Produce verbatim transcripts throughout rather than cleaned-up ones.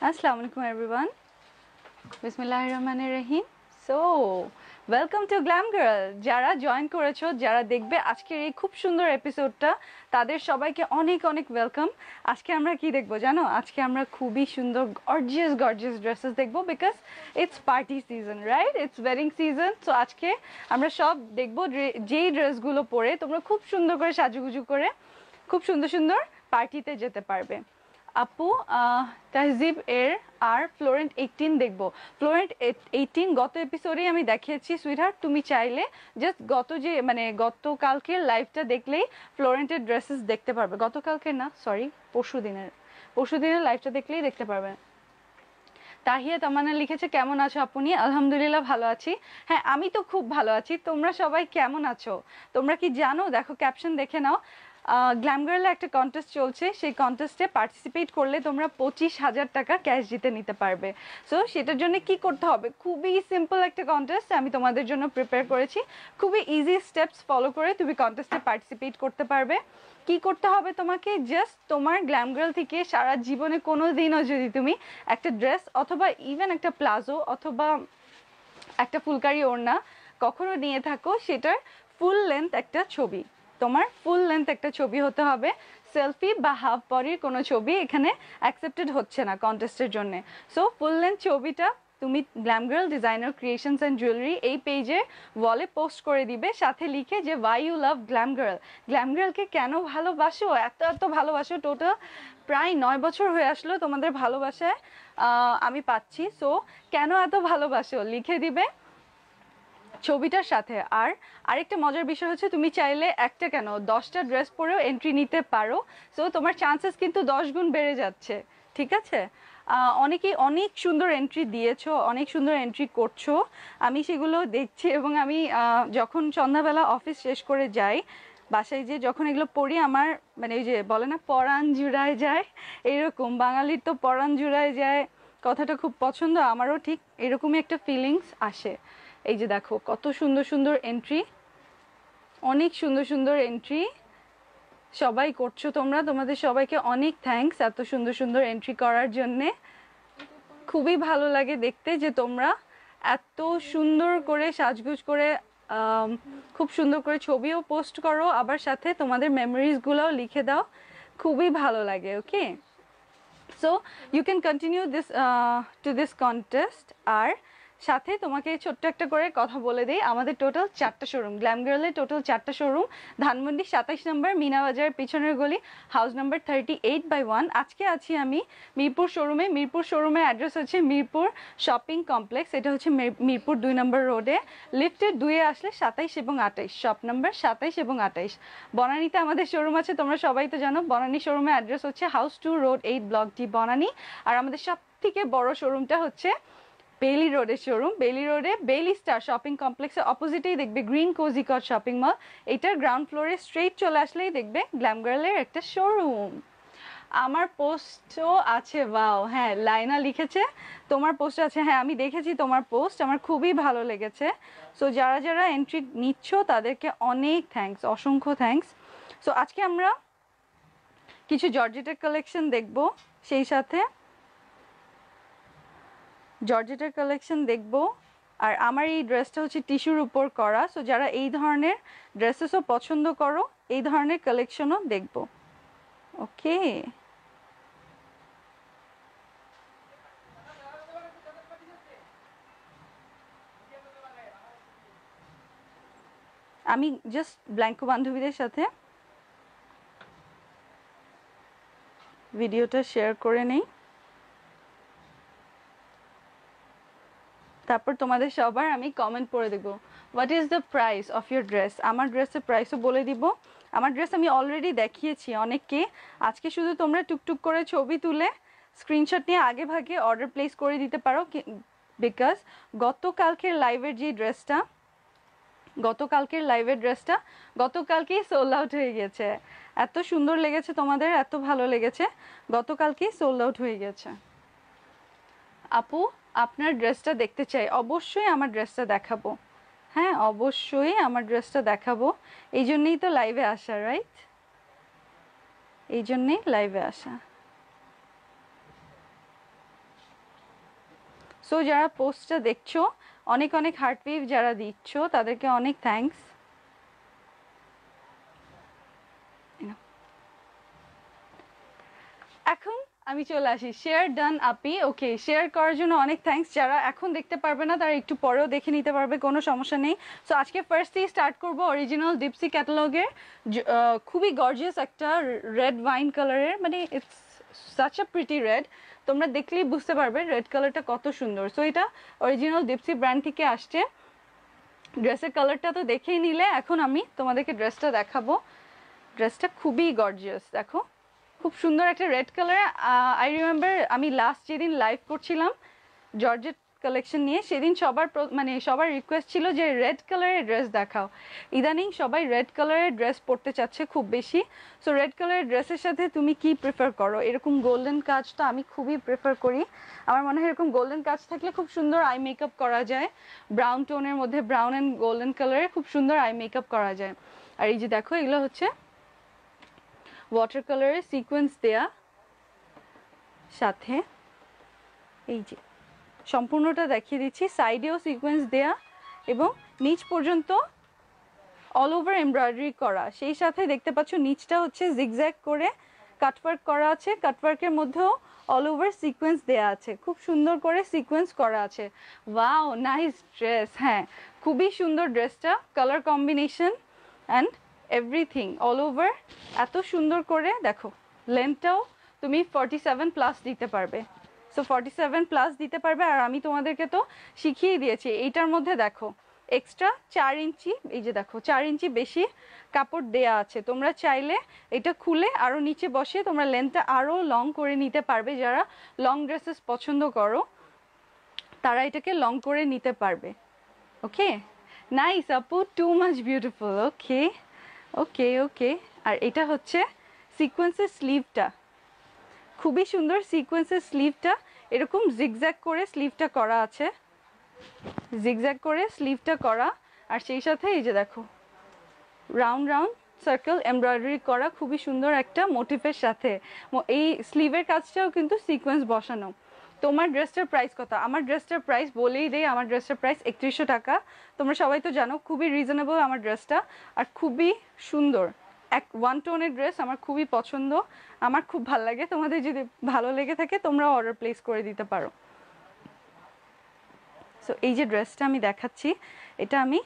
Assalamualaikum everyone. Bismillahirrahmanirrahim. So, welcome to GLaMgrL. Jara join korecho, jara dekhbe ajker ei khub sundor episode ta, tader shobaike onek onek welcome. Ajke amra ki dekhbo jano? Ajke amra khubi sundor gorgeous gorgeous dresses dekhbo because it's party season, right? It's wedding season. So ajke amra shob dekhbo je dress gulo pore tomra khub sundor kore sajuguju kore khub sundor sundor party te jete parbe. আপু তাহজিব এর আর Florent eighteen দেখবো Florent eighteen গত এপিসোডে আমি দেখিয়েছি sweetheart তুমি চাইলে জাস্ট গত যে মানে গত কালকের লাইভটা দেখলেই ফ্লোরেন্টের ড্রেসেস দেখতে পারবে গত কালকের না সরি পরশু দিনের পরশু দিনের লাইভটা দেখলেই দেখতে পারবে তাহিয়া তামান্না লিখেছে কেমন আছো আপু নি আলহামদুলিল্লাহ ভালো আছি হ্যাঁ আমি তো খুব ভালো আছি তোমরা সবাই কেমন আছো তোমরা কি জানো দেখো ক্যাপশন দেখে নাও গ্ল্যামগ্রল একটা কন্টেস্ট চলছে সেই কন্টেস্টে পার্টিসিপেট করলে তোমরা পঁচিশ হাজার টাকা ক্যাশ জিতে নিতে পারবে সো সেটার জন্য কি করতে হবে খুবই সিম্পল একটা কন্টেস্ট আমি তোমাদের জন্য প্রিপেয়ার করেছি খুবই ইজি স্টেপস ফলো করে তুমি কন্টেস্টে পার্টিসিপেট করতে পারবে কি করতে হবে তোমাকে জাস্ট তোমার গ্ল্যামগ্রল থেকে সারা জীবনে কোনোদিনও যদি তুমি একটা ড্রেস অথবা ইভেন একটা প্লাজো অথবা একটা ফুলকারি ওড়না কখনো নিয়ে থাকো সেটার ফুল লেন্থ একটা ছবি তোমার ফুল লেন্থ একটা ছবি হতে হবে সেলফি বা হাফ বডির কোনো ছবি এখানে অ্যাকসেপ্টেড হচ্ছে না কন্টেস্টের জন্য সো ফুল লেন্থ ছবিটা তুমি Glamgirl designer creations and jewellery এই পেজে ওয়ালে পোস্ট করে দিবে সাথে লিখে যে ওয়াই ইউ লাভ গ্ল্যামগ্রল গ্ল্যামগ্রলকে কেন ভালোবাসো এত এত ভালোবাসো টোটাল প্রায় নয় বছর হয়ে আসলো তোমাদের ভালোবাসায় আমি পাচ্ছি সো কেন এত ভালোবাসো লিখে দিবে ছবিটার সাথে আর আরেকটা মজার বিষয় হচ্ছে তুমি চাইলে একটা কেন দশটা ড্রেস পরেও এন্ট্রি নিতে পারো সো তোমার চান্সেস কিন্তু দশ গুণ বেড়ে যাচ্ছে ঠিক আছে অনেকেই অনেক সুন্দর এন্ট্রি দিয়েছো অনেক সুন্দর এন্ট্রি করছো আমি সেগুলো দেখছি এবং আমি যখন সন্ধ্যাবেলা অফিস শেষ করে যাই বাসায় যে যখন এগুলো পড়ি আমার মানে ওই যে বলে না পরাণ জুড়ায় যায় এরকম বাঙালির তো পরাণ জুড়ায় যায় কথাটা খুব পছন্দ আমারও ঠিক এরকমই একটা ফিলিংস আসে এই যে দেখো কত সুন্দর সুন্দর এন্ট্রি অনেক সুন্দর সুন্দর এন্ট্রি সবাই করছো তোমরা তোমাদের সবাইকে অনেক থ্যাঙ্কস এত সুন্দর সুন্দর এন্ট্রি করার জন্য খুবই ভালো লাগে দেখতে যে তোমরা এত সুন্দর করে সাজগুজ করে খুব সুন্দর করে ছবিও পোস্ট করো আবার সাথে তোমাদের মেমোরিজগুলোও লিখে দাও খুবই ভালো লাগে okay so you can continue this to this contest আর সাথে তোমাকে ছোট্ট একটা করে কথা বলে দেই আমাদের টোটাল চারটা শোরুম গ্ল্যামগ্রলের টোটাল চারটা শোরুম ধানমন্ডি সাতাইশ নম্বর মিনা বাজার পিছনের গলি house number thirty eight by one আজকে আছি আমি মিরপুর শোরুমে মিরপুর শোরুমের অ্যাড্রেস হচ্ছে মিরপুর শপিং কমপ্লেক্স এটা হচ্ছে মিরপুর দুই নম্বর রোডে লিফটের দুয়ে আসলে সাতাইশ এবং আটাইশ শপ নাম্বার সাতাইশ এবং আটাইশ বনানীতে আমাদের শোরুম আছে তোমরা সবাই তো জানো বনানী শোরুমের অ্যাড্রেস হচ্ছে house two road eight block D Banani আর আমাদের সব থেকে বড় শোরুমটা হচ্ছে বেলি রোডের শোরুম বেলি রোডে বেলি স্টার শপিং কমপ্লেক্সের অপোজিটেই দেখবে গ্রিন কোজিকট শপিং মল এটার গ্রাউন্ড ফ্লোরে স্ট্রেট চলে আসলেই দেখবে গ্ল্যামগ্রলের একটা শোরুম আমার পোস্টও আছে ওয়াও হ্যাঁ লাইনা লিখেছে তোমার পোস্ট আছে হ্যাঁ আমি দেখেছি তোমার পোস্ট আমার খুবই ভালো লেগেছে সো যারা যারা এন্ট্রি নিচ্ছ তাদেরকে অনেক থ্যাঙ্কস অসংখ্য থ্যাঙ্কস সো আজকে আমরা কিছু জর্জেটের কালেকশন দেখব সেই সাথে জর্জেটের কালেকশন দেখবো আর আমার এই ড্রেসটা হচ্ছে টিস্যুর উপর করা সো যারা এই ধরনের ড্রেসেসও পছন্দ করো এই ধরনের কালেকশনও দেখবো ওকে আমি জাস্ট ব্ল্যাঙ্কো বান্ধবীদের সাথে ভিডিওটা শেয়ার করে নেই তারপর তোমাদের সবার আমি কমেন্ট করে দেব what is the price of your dress আমার ড্রেসের প্রাইসও বলে দিব আমার ড্রেস আমি অলরেডি দেখিয়েছি অনেককে আজকে শুধু তোমরা টুকটুক করে ছবি তুলে স্ক্রিনশট নিয়ে আগে ভাগে অর্ডার প্লেস করে দিতে পারো বিকজ গতকালকের লাইভের যে ড্রেসটা গতকালকের লাইভের ড্রেসটা গতকালকেই সোল্ড আউট হয়ে গেছে এত সুন্দর লেগেছে তোমাদের এত ভালো লেগেছে গতকালকেই সোল্ড আউট হয়ে গেছে আপু আপনার ড্রেসটা দেখতে চাই অবশ্যই আমার ড্রেসটা দেখাবো হ্যাঁ অবশ্যই আমার ড্রেসটা দেখাবো এই জন্যই তো লাইভে আসা রাইট এই জন্যই লাইভে আসা सो जरा पोस्टটা দেখছো অনেক অনেক হার্ট ওয়েভ যারা দিচ্ছো তাদেরকে অনেক থ্যাঙ্কস। এখন আমি চলে আসি শেয়ার ডান আপি। ওকে, শেয়ার করার জন্য অনেক থ্যাঙ্কস। যারা এখন দেখতে পারবে না তারা একটু পরেও দেখে নিতে পারবে, কোনো সমস্যা নেই। সো আজকে ফার্স্টই স্টার্ট করব অরিজিনাল ডিপসি ক্যাটালগের খুবই গর্জিয়াস একটা রেড ওয়াইন কালারের, মানে it's such a pretty red, তোমরা দেখলেই বুঝতে পারবে রেড কালারটা কত সুন্দর। সো এটা অরিজিনাল ডিপসি ব্র্যান্ড থেকে আসছে। ড্রেসের কালারটা তো দেখেই নিলে, এখন আমি তোমাদেরকে ড্রেসটা দেখাবো। ড্রেসটা খুবই গর্জিয়াস, দেখো খুব সুন্দর একটা রেড কালার। আই রিমেম্বার আমি লাস্ট যেদিন লাইভ করছিলাম জর্জেট কালেকশন নিয়ে, সেদিন সবার মানে সবার রিকোয়েস্ট ছিল যে রেড কালারের ড্রেস দেখাও। ইদানিং সবাই রেড কালারের ড্রেস পরতে চাচ্ছে খুব বেশি। সো রেড কালারের ড্রেসের সাথে তুমি কি প্রেফার করো? এরকম গোল্ডেন কাজ তো আমি খুবই প্রেফার করি। আমার মনে হয় এরকম গোল্ডেন কাজ থাকলে খুব সুন্দর আই মেকআপ করা যায়। ব্রাউন টোনের মধ্যে ব্রাউন অ্যান্ড গোল্ডেন কালারে খুব সুন্দর আই মেকআপ করা যায়। আর এই যে দেখো, এগুলো হচ্ছে ওয়াটার কালারের সিকোয়েন্স দেয়া, সাথে এই যে সম্পূর্ণটা দেখিয়ে দিচ্ছি, সাইডেও সিকোয়েন্স দেয়া এবং নিচ পর্যন্ত অল ওভার এমব্রয়ডারি করা। সেই সাথে দেখতে পাচ্ছ নিচটা হচ্ছে জিগজ্যাগ করে কাটওয়ার্ক করা আছে, কাটওয়ার্কের মধ্যেও অল ওভার সিকোয়েন্স দেয়া আছে, খুব সুন্দর করে সিকোয়েন্স করা আছে। Wow, nice dress. হ্যাঁ, খুবই সুন্দর ড্রেসটা, colour combination and everything all over এত সুন্দর করে। দেখো লেন্থটাও তুমি ফর্টি সেভেন প্লাস দিতে পারবে। সো ফর্টি সেভেন প্লাস দিতে পারবে। আর আমি তোমাদেরকে তো শিখিয়ে দিয়েছি, এইটার মধ্যে দেখো এক্সট্রা চার ইঞ্চি, এই যে দেখো চার ইঞ্চি বেশি কাপড় দেয়া আছে। তোমরা চাইলে এটা খুলে আরও নিচে বসে তোমরা লেন্থটা আরও লং করে নিতে পারবে। যারা লং ড্রেসেস পছন্দ করো তারা এটাকে লং করে নিতে পারবে। ওকে, নাইস আপু, too much beautiful. Okay okay okay. আর এটা হচ্ছে সিকোয়েন্সের স্লিভটা, খুবই সুন্দর সিকোয়েন্সের স্লিভটা। এরকম জিগজ্যাগ করে স্লিভটা করা আছে, জিগজ্যাগ করে স্লিভটা করা। আর সেই সাথে এই যে দেখো রাউন্ড রাউন্ড সার্কেল এমব্রয়ডারি করা, খুবই সুন্দর একটা মোটিফের সাথে। এই স্লিভের কাজটাও কিন্তু সিকোয়েন্স বসানো। তোমার ড্রেসটার প্রাইস কত? আমার ড্রেসটার প্রাইস বলেই দেই, আমার ড্রেসটার প্রাইস একত্রিশশো টাকা। তোমরা সবাই তো জানো খুবই রিজনেবল আমার ড্রেসটা, আর খুবই সুন্দর এক ওয়ান টোনের ড্রেস আমার খুবই পছন্দ, আমার খুব ভাল লাগে। তোমাদের যদি ভালো লেগে থাকে তোমরা অর্ডার প্লেস করে দিতে পারো। সো এই যে ড্রেসটা আমি দেখাচ্ছি, এটা আমি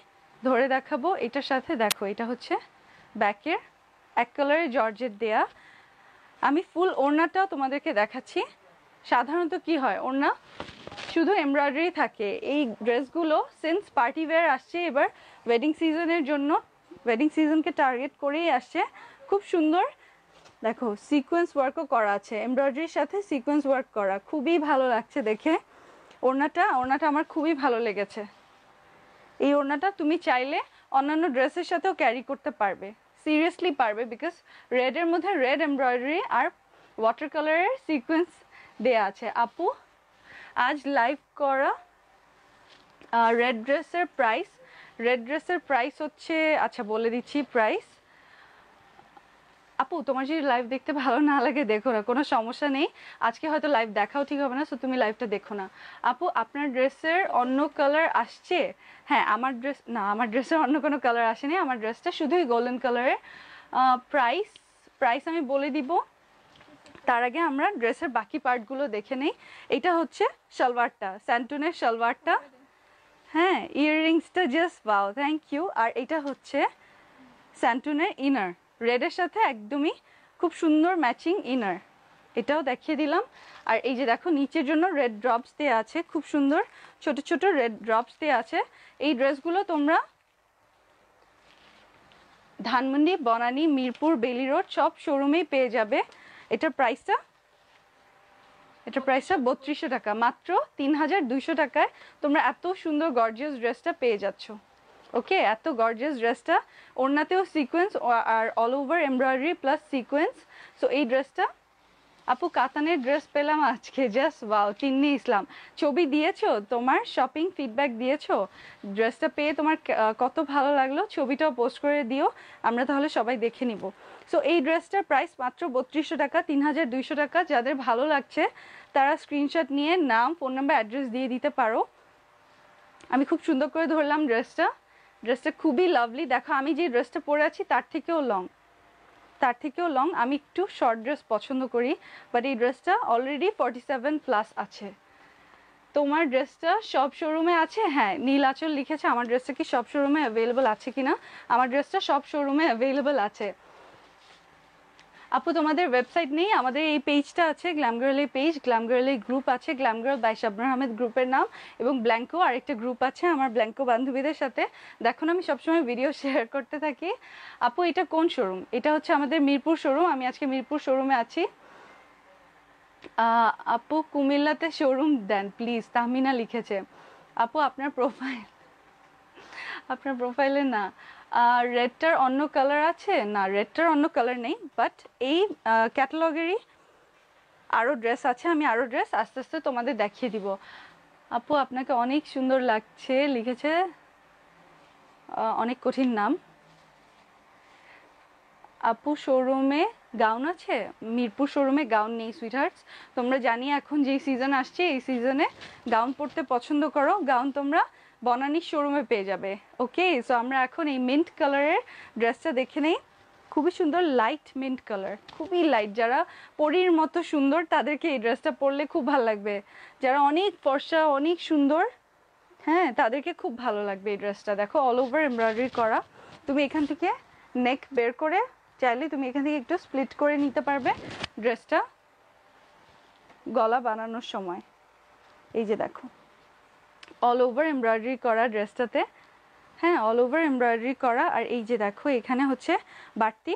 ধরে দেখাবো। এটার সাথে দেখো এটা হচ্ছে ব্যাকের এক কালারের জর্জেট দেয়া। আমি ফুল ওড়নাটাও তোমাদেরকে দেখাচ্ছি। সাধারণত কি হয়, ওড়না শুধু এমব্রয়ডারি থাকে। এই ড্রেসগুলো সিন্স পার্টি ওয়্যার আসছে এবার, ওয়েডিং সিজনের জন্য, ওয়েডিং সিজনকে টার্গেট করেই আসছে। খুব সুন্দর দেখো সিকোয়েন্স ওয়ার্কও করা আছে, এমব্রয়ডারির সাথে সিকোয়েন্স ওয়ার্ক করা, খুবই ভালো লাগছে দেখে। ওড়নাটা ওড়নাটা আমার খুবই ভালো লেগেছে। এই ওড়নাটা তুমি চাইলে অন্যান্য ড্রেসের সাথেও ক্যারি করতে পারবে, সিরিয়াসলি পারবে, বিকজ রেডের মধ্যে রেড এমব্রয়ডারি আর ওয়াটার কালারের সিকোয়েন্স দেয়া আছে। আপু আজ লাইভ করা রেড ড্রেসের প্রাইস, রেড ড্রেসের প্রাইস হচ্ছে, আচ্ছা বলে দিচ্ছি প্রাইস। আপু তোমার যদি লাইভ দেখতে ভালো না লাগে দেখো না, কোনো সমস্যা নেই। আজকে হয়তো লাইভ দেখাও ঠিক হবে না, সো তুমি লাইভটা দেখো না। আপু আপনার ড্রেসের অন্য কালার আসছে? হ্যাঁ, আমার ড্রেস না, আমার ড্রেসের অন্য কোনো কালার আসেনি, আমার ড্রেসটা শুধুই গোল্ডেন কালারের। প্রাইস প্রাইস আমি বলে দিব, তার আগে আমরা ড্রেসের বাকি পার্টগুলো দেখে নিই। এটা হচ্ছে সালোয়ারটা, স্যান্টুনের সালোয়ারটা। হ্যাঁ, ইয়াররিংসটা জাস্ট ওয়াও, থ্যাংক ইউ। আর এটা হচ্ছে স্যান্টুনের ইনার, রেডের সাথে একদমই খুব সুন্দর ম্যাচিং ইনার, এটাও দেখিয়ে দিলাম। আর এই যে দেখো নিচের জন্য রেড ড্রপস দেওয়া আছে, খুব সুন্দর ছোট ছোট রেড ড্রপস দেওয়া আছে। এই ড্রেসগুলো তোমরা ধানমন্ডি, বনানী, মিরপুর, বেলি রোড সব শোরুমেই পেয়ে যাবে। এটার প্রাইসটা এটার প্রাইসটা বত্রিশশো টাকা, মাত্র তিন হাজার দুইশো টাকায় তোমরা এত সুন্দর গর্জিয়াস ড্রেসটা পেয়ে যাচ্ছ। ওকে, এত গর্জিয়াস ড্রেসটা, ওড়নাতেও সিকোয়েন্স আর all over embroidery plus sequence. So এই ড্রেসটা আপু কাতানের ড্রেস পেলাম আজকে, জাস্ট ওয়াও। তিন্নি ইসলাম, ছবি দিয়েছো তোমার শপিং ফিডব্যাক দিয়েছো, ড্রেসটা পেয়ে তোমার কত ভালো লাগলো ছবিটাও পোস্ট করে দিও, আমরা তাহলে সবাই দেখে নিব। সো এই ড্রেসটার প্রাইস মাত্র বত্রিশশো টাকা, তিন হাজার দুইশো টাকা। যাদের ভালো লাগছে তারা স্ক্রিনশট নিয়ে নাম, ফোন নাম্বার, অ্যাড্রেস দিয়ে দিতে পারো। আমি খুব সুন্দর করে ধরলাম ড্রেসটা, ড্রেসটা খুবই লাভলি। দেখো আমি যে ড্রেসটা পরে আছি তার থেকেও লং, তার থেকেও লং। আমি একটু শর্ট ড্রেস পছন্দ করি, বাট এই ড্রেসটা অলরেডি ফর্টি সেভেন প্লাস আছে। তোমার ড্রেসটা সব শোরুমে আছে? হ্যাঁ, নীল আচল লিখেছে আমার ড্রেসটা কি সব শোরুমে অ্যাভেলেবেল আছে কিনা। আমার ড্রেসটা সব শোরুমে অ্যাভেলেবেল আছে। আপু তোমাদের ওয়েবসাইট নেই? আমাদের এই পেজটা আছে, গ্ল্যামগ্রাল এই পেজ, গ্ল্যামগ্রাল এই গ্রুপ আছে, গ্ল্যামগ্রাল বাই শাবনুর আহমেদ গ্রুপের নাম, এবং ব্ল্যাঙ্কো আরেকটা গ্রুপ আছে আমার ব্ল্যাঙ্কো বান্ধবীদের সাথে। দেখুন আমি সবসময় ভিডিও শেয়ার করতে থাকি। আপু এটা কোন শোরুম? এটা হচ্ছে আমাদের মিরপুর শোরুম, আমি আজকে মিরপুর শোরুমে আছি। আপু কুমিল্লাতে শোরুম দেন প্লিজ, তাহমিনা লিখেছে। আপু আপনার প্রোফাইল, আপনার প্রোফাইলে না রেডটার অন্য কালার আছে? না রেডটার অন্য কালার নেই, বাট এই ক্যাটালগেরই আরও ড্রেস আছে, আমি আরও ড্রেস আস্তে আস্তে তোমাদের দেখিয়ে দিব। আপু আপনাকে অনেক সুন্দর লাগছে লিখেছে, অনেক কঠিন নাম। আপু শোরুমে গাউন আছে? মিরপুর শোরুমে গাউন নেই সুইটহার্টস, তোমরা জানি এখন যেই সিজন আসছে এই সিজনে গাউন পরতে পছন্দ করো, গাউন তোমরা বনানীর শোরুমে পেয়ে যাবে। ওকে, সো আমরা এখন এই মিন্ট কালারের ড্রেসটা দেখে নেই, খুবই সুন্দর লাইট মিন্ট কালার, খুবই লাইট। যারা পরীর মতো সুন্দর তাদেরকে এই ড্রেসটা পরলে খুব ভালো লাগবে, যারা অনেক ফর্সা অনেক সুন্দর হ্যাঁ তাদেরকে খুব ভালো লাগবে এই ড্রেসটা। দেখো অল ওভার এমব্রয়ডারি করা, তুমি এখান থেকে নেক বের করে চাইলে তুমি এখান থেকে একটু স্প্লিট করে নিতে পারবে ড্রেসটা গলা বানানোর সময়। এই যে দেখো অল ওভার এমব্রয়ডারি করা ড্রেসটাতে, হ্যাঁ অল ওভার এমব্রয়ডারি করা। আর এই যে দেখো এখানে হচ্ছে বাড়তি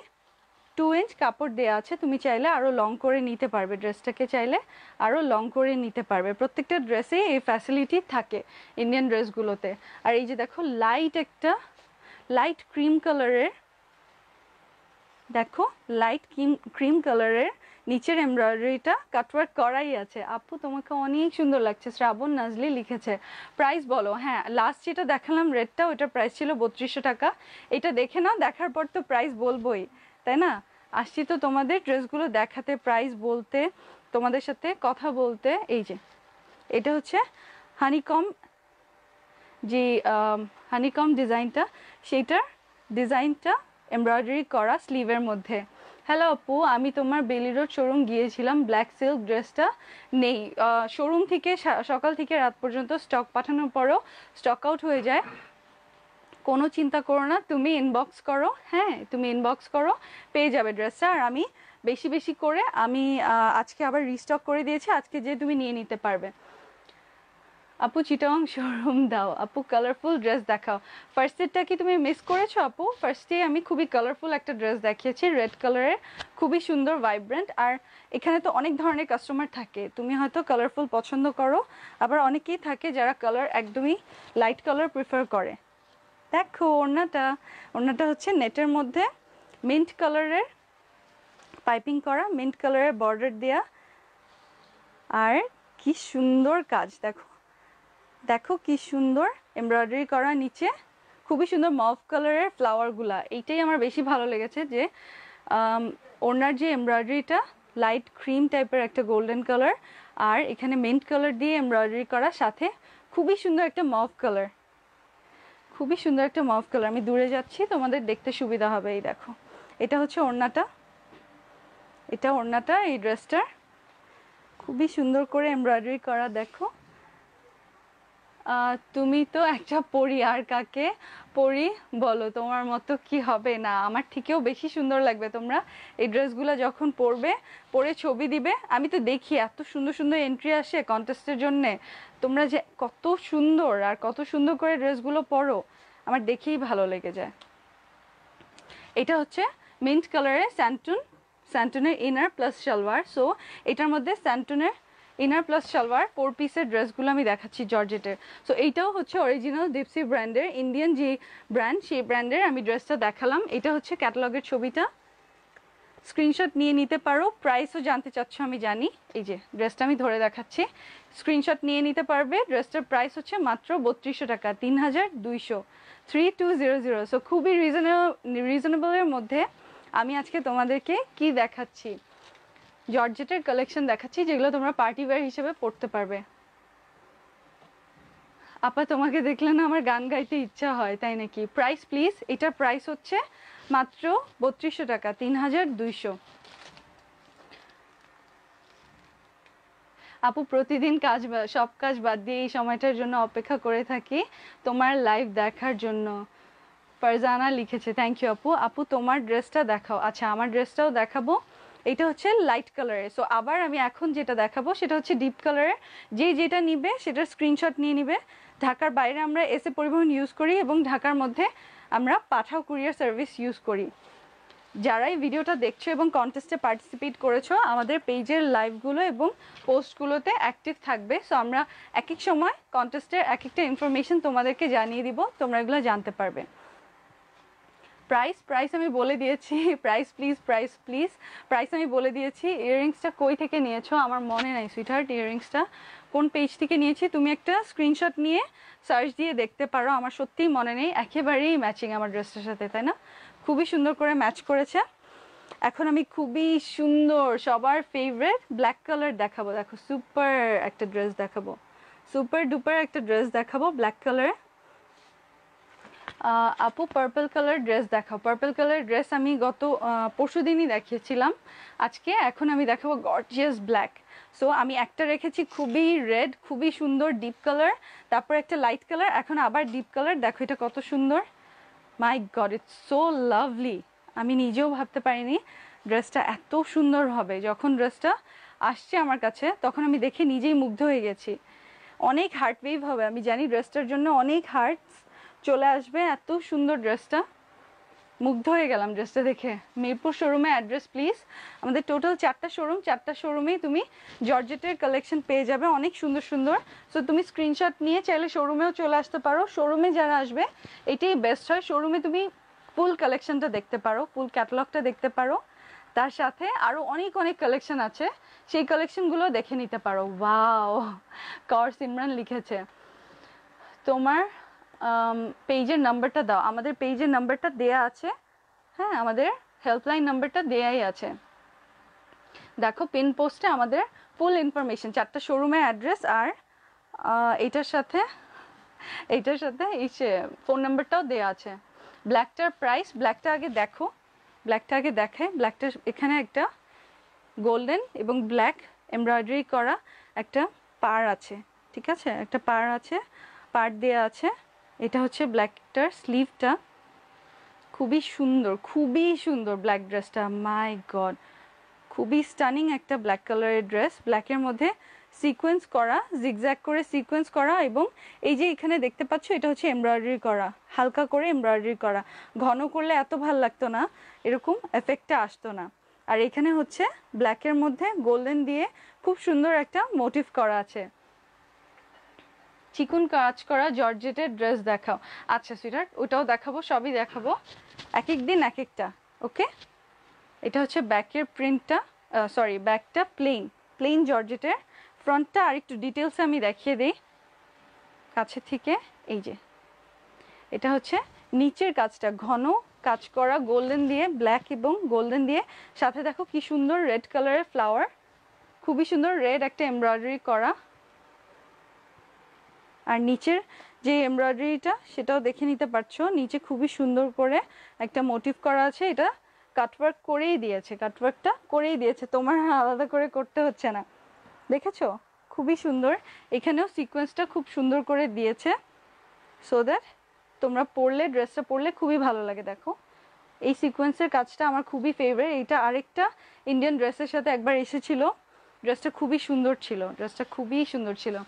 টু ইঞ্চ কাপড় দেওয়া আছে, তুমি চাইলে আরও লং করে নিতে পারবে, ড্রেসটাকে চাইলে আরও লং করে নিতে পারবে। প্রত্যেকটা ড্রেসে এই ফ্যাসিলিটি থাকে ইন্ডিয়ান ড্রেসগুলোতে। আর এই যে দেখো লাইট একটা লাইট ক্রিম কালারের, দেখো লাইট ক্রিম ক্রিম কালারের, নিচের এমব্রয়ডারিটা কাটওয়ার্ক করাই আছে। আপু তোমাকে অনেক সুন্দর লাগছে, শ্রাবণ নাজলি লিখেছে। প্রাইস বলো? হ্যাঁ লাস্ট যেটা দেখালাম রেডটা ওইটার প্রাইস ছিল বত্রিশশো টাকা। এটা দেখে না, দেখার পর তো প্রাইস বলবোই তাই না, আসছি তো তোমাদের ড্রেসগুলো দেখাতে, প্রাইস বলতে, তোমাদের সাথে কথা বলতে। এই যে এটা হচ্ছে হানিকম, যে হানিকম ডিজাইনটা, সেইটার ডিজাইনটা এমব্রয়ডারি করা স্লিভের মধ্যে। হ্যালো আপু আমি তোমার বেলি রোড শোরুম গিয়েছিলাম, ব্ল্যাক সিল্ক ড্রেসটা নেই শোরুম থেকে, সকাল থেকে রাত পর্যন্ত স্টক পাঠানোর পরও স্টক আউট হয়ে যায়। কোনো চিন্তা করো না, তুমি ইনবক্স করো, হ্যাঁ তুমি ইনবক্স করো পেয়ে যাবে ড্রেসটা। আর আমি বেশি বেশি করে আমি আজকে আবার রিস্টক করে দিয়েছি, আজকে যে তুমি নিয়ে নিতে পারবে। আপু চিটাং শোরুম দাও, আপু কালারফুল ড্রেস দেখাও। ফার্স্টেরটা কি তুমি মিস করেছো আপু? ফার্স্টে আমি খুবই কালারফুল একটা ড্রেস দেখিয়েছি রেড কালারের, খুবই সুন্দর ভাইব্রেন্ট। আর এখানে তো অনেক ধরনের কাস্টমার থাকে, তুমি হয়তো কালারফুল পছন্দ করো, আবার অনেকেই থাকে যারা কালার একদমই লাইট কালার প্রিফার করে। দেখো ওড়নাটা, ওড়নাটা হচ্ছে নেটের মধ্যে মিন্ট কালারের পাইপিং করা, মিন্ট কালারের বর্ডার দেয়া, আর কি সুন্দর কাজ দেখো, দেখো কি সুন্দর এমব্রয়ডারি করা নিচে, খুবই সুন্দর মভ কালারের ফ্লাওয়ারগুলা। এইটাই আমার বেশি ভালো লেগেছে যে ওনার যে এমব্রয়ডারিটা লাইট ক্রিম টাইপের একটা গোল্ডেন কালার, আর এখানে মিন্ট কালার দিয়ে এমব্রয়ডারি করা, সাথে খুবই সুন্দর একটা মভ কালার, খুবই সুন্দর একটা মভ কালার। আমি দূরে যাচ্ছি, তোমাদের দেখতে সুবিধা হবে। এই দেখো এটা হচ্ছে ওড়নাটা, এটা ওড়নাটা এই ড্রেসটার, খুবই সুন্দর করে এমব্রয়ডারি করা। দেখো তুমি তো একটা পরি, আর কাকে পরি বলো তোমার মতো কি হবে না, আমার থেকেও বেশি সুন্দর লাগবে। তোমরা এই ড্রেসগুলো যখন পরবে, পরে ছবি দিবে, আমি তো দেখি এত সুন্দর সুন্দর এন্ট্রি আসে কন্টেস্টের জন্যে, তোমরা যে কত সুন্দর আর কত সুন্দর করে ড্রেসগুলো পরো, আমার দেখেই ভালো লেগে যায়। এটা হচ্ছে মিন্ট কালারে স্যান্টুন, স্যান্টুনের ইনার প্লাস সালোয়ার। সো এটার মধ্যে স্যান্টুনের ইনার প্লাস সালোয়ার, ফোর পিসের ড্রেসগুলো আমি দেখাচ্ছি জর্জেটের। সো এইটাও হচ্ছে অরিজিনাল ডিপসি ব্র্যান্ডের, ইন্ডিয়ান যে ব্র্যান্ড সেই ব্র্যান্ডের আমি ড্রেসটা দেখালাম। এটা হচ্ছে ক্যাটালগের ছবিটা, स्क्रीनशॉट নিয়ে নিতে পারো। প্রাইসও জানতে চাচ্ছো আমি জানি, এই যে ড্রেসটা আমি ধরে দেখাচ্ছি, স্ক্রিনশট নিয়ে নিতে পারবে। ড্রেসটার প্রাইস হচ্ছে মাত্র বত্রিশশো টাকা, তিন হাজার দুইশো, three two zero zero. So খুবই রিজনেবল, রিজনেবলের মধ্যে আমি আজকে তোমাদেরকে কি দেখাচ্ছি, জর্জেটের কালেকশন দেখাচ্ছি, যেগুলো তোমরা পার্টি ওয়্যার হিসেবে পরতে পারবে। আপা তোমাকে দেখলে না আমার গান গাইতে ইচ্ছা হয়, তাই নাকি? প্রাইস প্লিজ, এটার প্রাইস হচ্ছে মাত্র বত্রিশশো টাকা, তিন হাজার দুইশো। আপু প্রতিদিন কাজ, সব কাজ বাদ দিয়ে এই সময়টার জন্য অপেক্ষা করে থাকি তোমার লাইভ দেখার জন্য, ফারজানা লিখেছে। থ্যাংক ইউ আপু। আপু তোমার ড্রেসটা দেখাও। আচ্ছা আমার ড্রেসটাও দেখাবো, এটা হচ্ছে লাইট কালারের। সো আবার আমি এখন যেটা দেখাবো সেটা হচ্ছে ডিপ কালারের। যে যেটা নিবে সেটার স্ক্রিনশট নিয়ে নিবে। ঢাকার বাইরে আমরা এসএ পরিবহন ইউজ করি এবং ঢাকার মধ্যে আমরা পাঠাও কুরিয়ার সার্ভিস ইউজ করি। যারাই ভিডিওটা দেখছো এবং কন্টেস্টে পার্টিসিপেট করেছো, আমাদের পেজের লাইভগুলো এবং পোস্টগুলোতে অ্যাক্টিভ থাকবে। সো আমরা এক এক সময় কন্টেস্টের এক একটা ইনফরমেশন তোমাদেরকে জানিয়ে দিব, তোমরা এগুলো জানতে পারবে। প্রাইস প্রাইস আমি বলে দিয়েছি, price please, price please, price আমি বলে দিয়েছি। ইয়াররিংসটা কই থেকে নিয়েছো আমার মনে নাই সুইটহার্ট, ইয়াররিংসটা কোন পেজ থেকে নিয়েছি তুমি একটা স্ক্রিনশট নিয়ে সার্চ দিয়ে দেখতে পারো, আমার সত্যিই মনে নেই। একেবারেই ম্যাচিং আমার ড্রেসটার সাথে, তাই না? খুবই সুন্দর করে ম্যাচ করেছে। এখন আমি খুবই সুন্দর সবার ফেভারেট ব্ল্যাক কালার দেখাবো। দেখো সুপার একটা ড্রেস দেখাবো, সুপার ডুপার একটা ড্রেস দেখাবো ব্ল্যাক কালারে। আপু পার্পল কালার ড্রেস দেখাও। পার্পল কালার ড্রেস আমি গত পরশু দিনই দেখিয়েছিলাম, আজকে এখন আমি দেখাবো গর্জিয়াস ব্ল্যাক। সো আমি একটা রেখেছি খুবই রেড, খুবই সুন্দর ডিপ কালার, তারপর একটা লাইট কালার, এখন আবার ডিপ কালার। দেখো এটা কত সুন্দর, my god it's so lovely. আমি নিজেও ভাবতে পারিনি ড্রেসটা এত সুন্দর হবে। যখন ড্রেসটা আসছে আমার কাছে তখন আমি দেখে নিজেই মুগ্ধ হয়ে গেছি। অনেক হার্ট ওয়েভ হবে, আমি জানি ড্রেসটার জন্য অনেক হার্টস চলে আসবে। এত সুন্দর ড্রেসটা, মুগ্ধ হয়ে গেলাম ড্রেসটা দেখে। মিরপুর শোরুমে অ্যাড্রেস প্লিজ। আমাদের টোটাল চারটা শোরুম, চারটা শোরুমেই তুমি জর্জেটের কালেকশন পেয়ে যাবে, অনেক সুন্দর সুন্দর। সো তুমি স্ক্রিনশট নিয়ে চাইলে শোরুমেও চলে আসতে পারো। শোরুমে যারা আসবে এটাই বেস্ট হয়, শোরুমে তুমি ফুল কালেকশনটা দেখতে পারো, ফুল ক্যাটালগটা দেখতে পারো, তার সাথে আরও অনেক অনেক কালেকশন আছে, সেই কালেকশনগুলো দেখে নিতে পারো। ওয়াও, কার্স ইমরান লিখেছে তোমার পেজের নাম্বারটা দাও। আমাদের পেজের নাম্বারটা দেয়া আছে, হ্যাঁ আমাদের হেল্পলাইন নাম্বারটা দেয়াই আছে। দেখো পিন পোস্টে আমাদের ফুল ইনফরমেশন, চারটা শোরুমের অ্যাড্রেস আর এটার সাথে এটার সাথে এই ফোন নাম্বারটাও দেয়া আছে। ব্ল্যাকটার প্রাইস, ব্ল্যাকটা আগে দেখো, ব্ল্যাকটা আগে দেখে। ব্ল্যাকটা এখানে একটা গোল্ডেন এবং ব্ল্যাক এমব্রয়ডারি করা একটা পার আছে, ঠিক আছে, একটা পার আছে, পার দেয়া আছে। এটা হচ্ছে ব্ল্যাকটার স্লিভটা, খুবই সুন্দর, খুবই সুন্দর ব্ল্যাক ড্রেসটা, মাই গড খুবই স্টানিং একটা ব্ল্যাক কালারের ড্রেস। ব্ল্যাকের মধ্যে সিকোয়েন্স করা, জিগজ্যাগ করে সিকোয়েন্স করা, এবং এই যে এখানে দেখতে পাচ্ছ এটা হচ্ছে এমব্রয়ডারি করা, হালকা করে এমব্রয়ডারি করা। ঘন করলে এত ভাল লাগতো না, এরকম এফেক্টটা আসতো না। আর এখানে হচ্ছে ব্ল্যাকের মধ্যে গোল্ডেন দিয়ে খুব সুন্দর একটা মোটিভ করা আছে। চিকুন কাজ করা জর্জেটের ড্রেস দেখাও। আচ্ছা সুইটহার্ট ওটাও দেখাবো, সবই দেখাবো, এক এক দিন এক একটা। ওকে এটা হচ্ছে ব্যাকের প্রিন্টটা, সরি ব্যাকটা প্লেন, প্লেন জর্জেটের। ফ্রন্টটা আরেকটু ডিটেলসে আমি দেখিয়ে দিই কাছে থেকে। এই যে এটা হচ্ছে নিচের কাজটা, ঘন কাজ করা গোল্ডেন দিয়ে, ব্ল্যাক এবং গোল্ডেন দিয়ে, সাথে দেখো কি সুন্দর রেড কালারের ফ্লাওয়ার, খুবই সুন্দর রেড একটা এমব্রয়ডারি করা। আর নিচের যে এমব্রয়ডারিটা সেটাও দেখে নিতে পারছো, নিচে খুবই সুন্দর করে একটা মোটিভ করা আছে। এটা কাটওয়ার্ক করেই দিয়েছে, কাটওয়ার্কটা করেই দিয়েছে, তোমার আলাদা করে করতে হচ্ছে না, দেখেছো খুবই সুন্দর। এখানেও সিকোয়েন্সটা খুব সুন্দর করে দিয়েছে, সো দ্যাট তোমরা পরলে, ড্রেসটা পরলে খুবই ভালো লাগে। দেখো এই সিকোয়েন্সের কাজটা আমার খুবই ফেভারিট। এটা আরেকটা ইন্ডিয়ান ড্রেসের সাথে একবার এসেছিলো, ড্রেসটা খুবই সুন্দর ছিল, ড্রেসটা খুবই সুন্দর ছিল।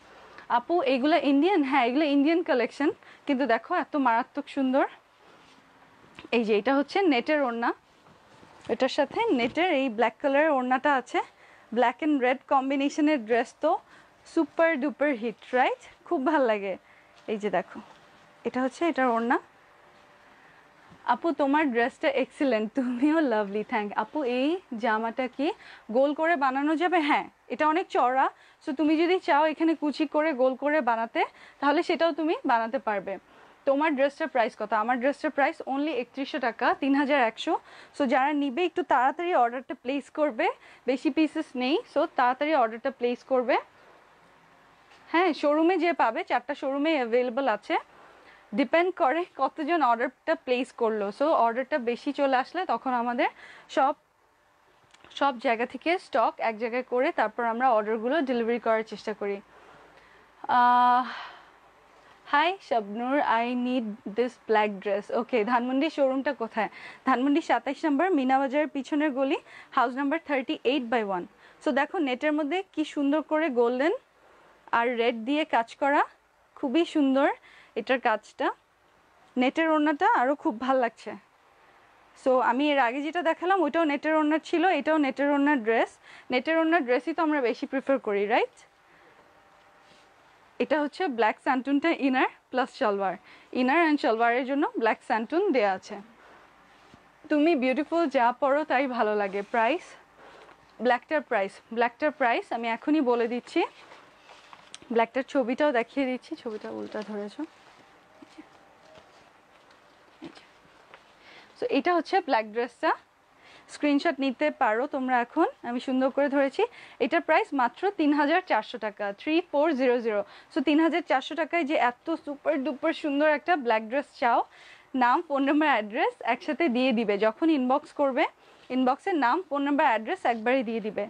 আপু এগুলো ইন্ডিয়ান? হ্যাঁ এগুলো ইন্ডিয়ান কালেকশন, কিন্তু দেখো এত মারাত্মক সুন্দর। এই যে এটা হচ্ছে নেটের ওড়না, এটার সাথে নেটের এই ব্ল্যাক কালারের ওড়নাটা আছে। ব্ল্যাক অ্যান্ড রেড কম্বিনেশনের ড্রেস তো সুপার ডুপার হিট, রাইট? খুব ভাল লাগে। এই যে দেখো এটা হচ্ছে এটার ওড়না, আপু তোমার ড্রেসটা এক্সিলেন্ট, তুমিও লাভলি, থ্যাঙ্ক। আপু এই জামাটা কি গোল করে বানানো যাবে? হ্যাঁ, এটা অনেক চওড়া, সো তুমি যদি চাও এখানে কুচি করে গোল করে বানাতে তাহলে সেটাও তুমি বানাতে পারবে। তোমার ড্রেসটার প্রাইস কত? আমার ড্রেসটার প্রাইস অনলি একত্রিশশো টাকা, তিন হাজার একশো। সো যারা নিবে একটু তাড়াতাড়ি অর্ডারটা প্লেস করবে, বেশি পিসেস নেই, সো তাড়াতাড়ি অর্ডারটা প্লেস করবে। হ্যাঁ, শোরুমে যে পাবে, চারটা শোরুমে অ্যাভেলেবল আছে, ডিপেন্ড করে কতজন অর্ডারটা প্লেস করলো। সো অর্ডারটা বেশি চলে আসলে তখন আমাদের সব সব জায়গা থেকে স্টক এক জায়গায় করে তারপর আমরা অর্ডারগুলো ডেলিভারি করার চেষ্টা করি। Hi Shabnur, I need this black dress. Okay, Dhanmondi শোরুমটা কোথায়? ধানমন্ডি সাতাইশ নম্বর, মিনা বাজারের পিছনের গলি, house number thirty eight by one. So দেখো নেটের মধ্যে কি সুন্দর করে গোল্ডেন আর রেড দিয়ে কাজ করা, খুবই সুন্দর এটার কাজটা, নেটের ওড়নাটা আরও খুব ভাল লাগছে। সো আমি এর আগে যেটা দেখালাম ওইটাও নেটের ওড়নার ছিল, এটাও নেটের ওড়নার ড্রেস। নেটের ওড়নার ড্রেসই তো আমরা বেশি প্রিফার করি, রাইট? এটা হচ্ছে ব্ল্যাক স্যান্টুনটা inner plus salwar, inner and সালোয়ারের জন্য ব্ল্যাক স্যান্টুন দেওয়া আছে। তুমি বিউটিফুল, যা পরো তাই ভালো লাগে। প্রাইস, ব্ল্যাকটার প্রাইস, ব্ল্যাকটার প্রাইস আমি এখনই বলে দিচ্ছি, ব্ল্যাকটার ছবিটাও দেখিয়ে দিচ্ছি, ছবিটা উল্টা ধরেছ। সো এটা হচ্ছে ব্ল্যাক ড্রেসটা, স্ক্রিনশট নিতে পারো তোমরা এখন, আমি সুন্দর করে ধরেছি। এটার প্রাইস মাত্র তিন হাজার চারশো টাকা, three four zero zero. So তিন হাজার চারশো টাকায় যে এত সুপার ডুপার সুন্দর একটা ব্ল্যাক ড্রেস চাও, নাম, ফোন নাম্বার, অ্যাড্রেস একসাথে দিয়ে দিবে যখন ইনবক্স করবে। ইনবক্সের নাম, ফোন নাম্বার, অ্যাড্রেস একবারে দিয়ে দিবে।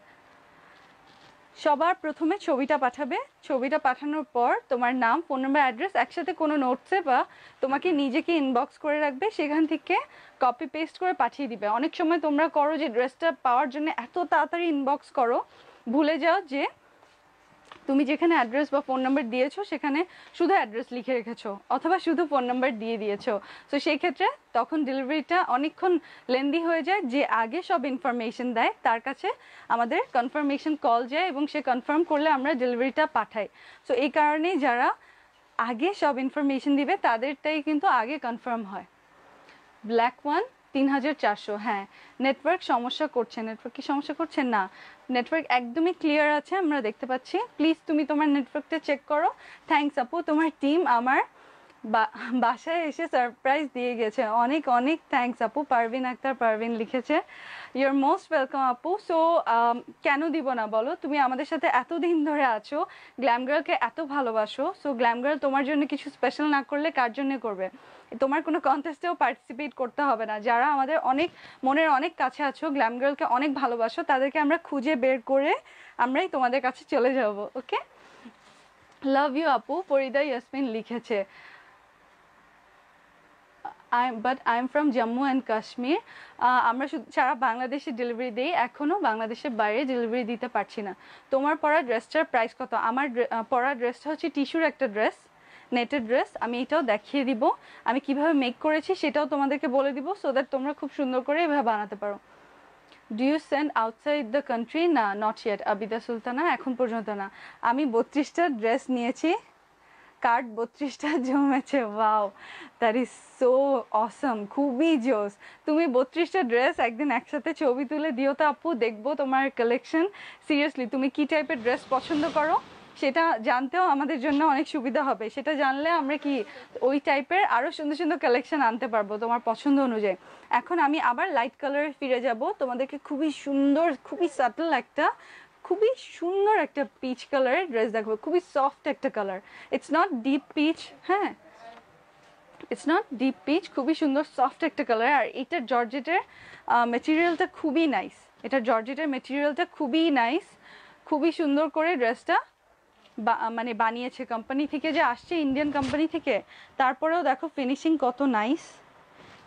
সবার প্রথমে ছবিটা পাঠাবে, ছবিটা পাঠানোর পর তোমার নাম, ফোন নাম্বার, অ্যাড্রেস একসাথে কোনো নোটসে বা তোমাকে নিজেকে ইনবক্স করে রাখবে, সেখান থেকে কপি পেস্ট করে পাঠিয়ে দিবে। অনেক সময় তোমরা করো যে ড্রেসটা পাওয়ার জন্য এত তাড়াতাড়ি ইনবক্স করো, ভুলে যাও যে তুমি যেখানে অ্যাড্রেস বা ফোন নাম্বার দিয়েছো সেখানে শুধু অ্যাড্রেস লিখে রেখেছো অথবা শুধু ফোন নাম্বার দিয়ে দিয়েছো। সো সেই ক্ষেত্রে তখন ডেলিভারিটা অনেকক্ষণ লেন্দি হয়ে যায়। যে আগে সব ইনফরমেশন দেয় তার কাছে আমাদের কনফার্মেশন কল যায় এবং সে কনফার্ম করলে আমরা ডেলিভারিটা পাঠাই। সো এই কারণেই যারা আগে সব ইনফরমেশন দিবে তাদেরটাই কিন্তু আগে কনফার্ম হয়। ব্ল্যাক ওয়ান তিন হাজার চারশো। হ্যাঁ, নেটওয়ার্ক সমস্যা করছে? নেটওয়ার্ক কি সমস্যা করছে? না, নেটওয়ার্ক একদমই ক্লিয়ার আছে, আমরা দেখতে পাচ্ছি। প্লিজ তুমি তোমার নেটওয়ার্কটা চেক করো। থ্যাংকস আপু, তোমার টিম আমার বাসায় এসে সারপ্রাইজ দিয়ে গেছে, অনেক অনেক থ্যাংকস আপু। পারভিন আক্তার, পারভিন লিখেছে ইউ আর মোস্ট ওয়েলকাম আপু। সো কেন দিব না বলো, তুমি আমাদের সাথে এতদিন ধরে আছো, গ্ল্যামগার্লকে এত ভালোবাসো। সো গ্ল্যামগার্ল তোমার জন্য কিছু স্পেশাল না করলে কার জন্য করবে? তোমার কোনো কনটেস্টেও পার্টিসিপেট করতে হবে না। যারা আমাদের অনেক মনের অনেক কাছে আছো, গ্ল্যামগার্লকে অনেক ভালোবাসো, তাদেরকে আমরা খুঁজে বের করে আমরাই তোমাদের কাছে চলে যাব। ওকে, লাভ ইউ আপু, পরিদা ইয়াসমিন লিখেছে। I but I am from Jammu and Kashmir. আমরা শুধু সারা বাংলাদেশে ডেলিভারি দিই, এখনও বাংলাদেশের বাইরে ডেলিভারি দিতে পারছি না। তোমার পরা ড্রেসটার প্রাইস কত? আমার পরা ড্রেসটা হচ্ছে টিস্যুর একটা ড্রেস, নেটের ড্রেস, আমি এটাও দেখিয়ে দিব, আমি কিভাবে মেক করেছি সেটাও তোমাদেরকে বলে দিব, সো দ্যাট তোমরা খুব সুন্দর করে এভাবে বানাতে পারো। Do you send outside the country? না, নট ইয়েট আবিদা সুলতানা, এখন পর্যন্ত না। আমি বত্রিশটা ড্রেস নিয়েছি, কার্ড বত্রিশটা জমেছে। Wow, that is so awesome, খুবই জোস। তুমি বত্রিশটা ড্রেস একদিন একসাথে ছবি তুলে দিও তো আপু, দেখবো তোমার কালেকশন। সিরিয়াসলি, তুমি কী টাইপের ড্রেস পছন্দ করো সেটা জানতেও আমাদের জন্য অনেক সুবিধা হবে। সেটা জানলে আমরা কি ওই টাইপের আরও সুন্দর সুন্দর কালেকশন আনতে পারবো তোমার পছন্দ অনুযায়ী। এখন আমি আবার লাইট কালারে ফিরে যাব, তোমাদেরকে খুবই সুন্দর, খুবই সাটল একটা, খুবই সুন্দর একটা পিচ কালারের ড্রেস দেখাবো, খুবই সফট একটা colour. It's not deep peach, হ্যাঁ, ইটস নট ডিপ পিচ, খুবই সুন্দর সফট একটা কালার। আর এটার জর্জেটের মেটেরিয়ালটা খুবই নাইস, এটার জর্জেটের মেটেরিয়ালটা খুবই নাইস, খুবই সুন্দর করে ড্রেসটা মানে বানিয়েছে। কোম্পানি থেকে যে আসছে, ইন্ডিয়ান কোম্পানি থেকে, তারপরেও দেখো ফিনিশিং কত নাইস,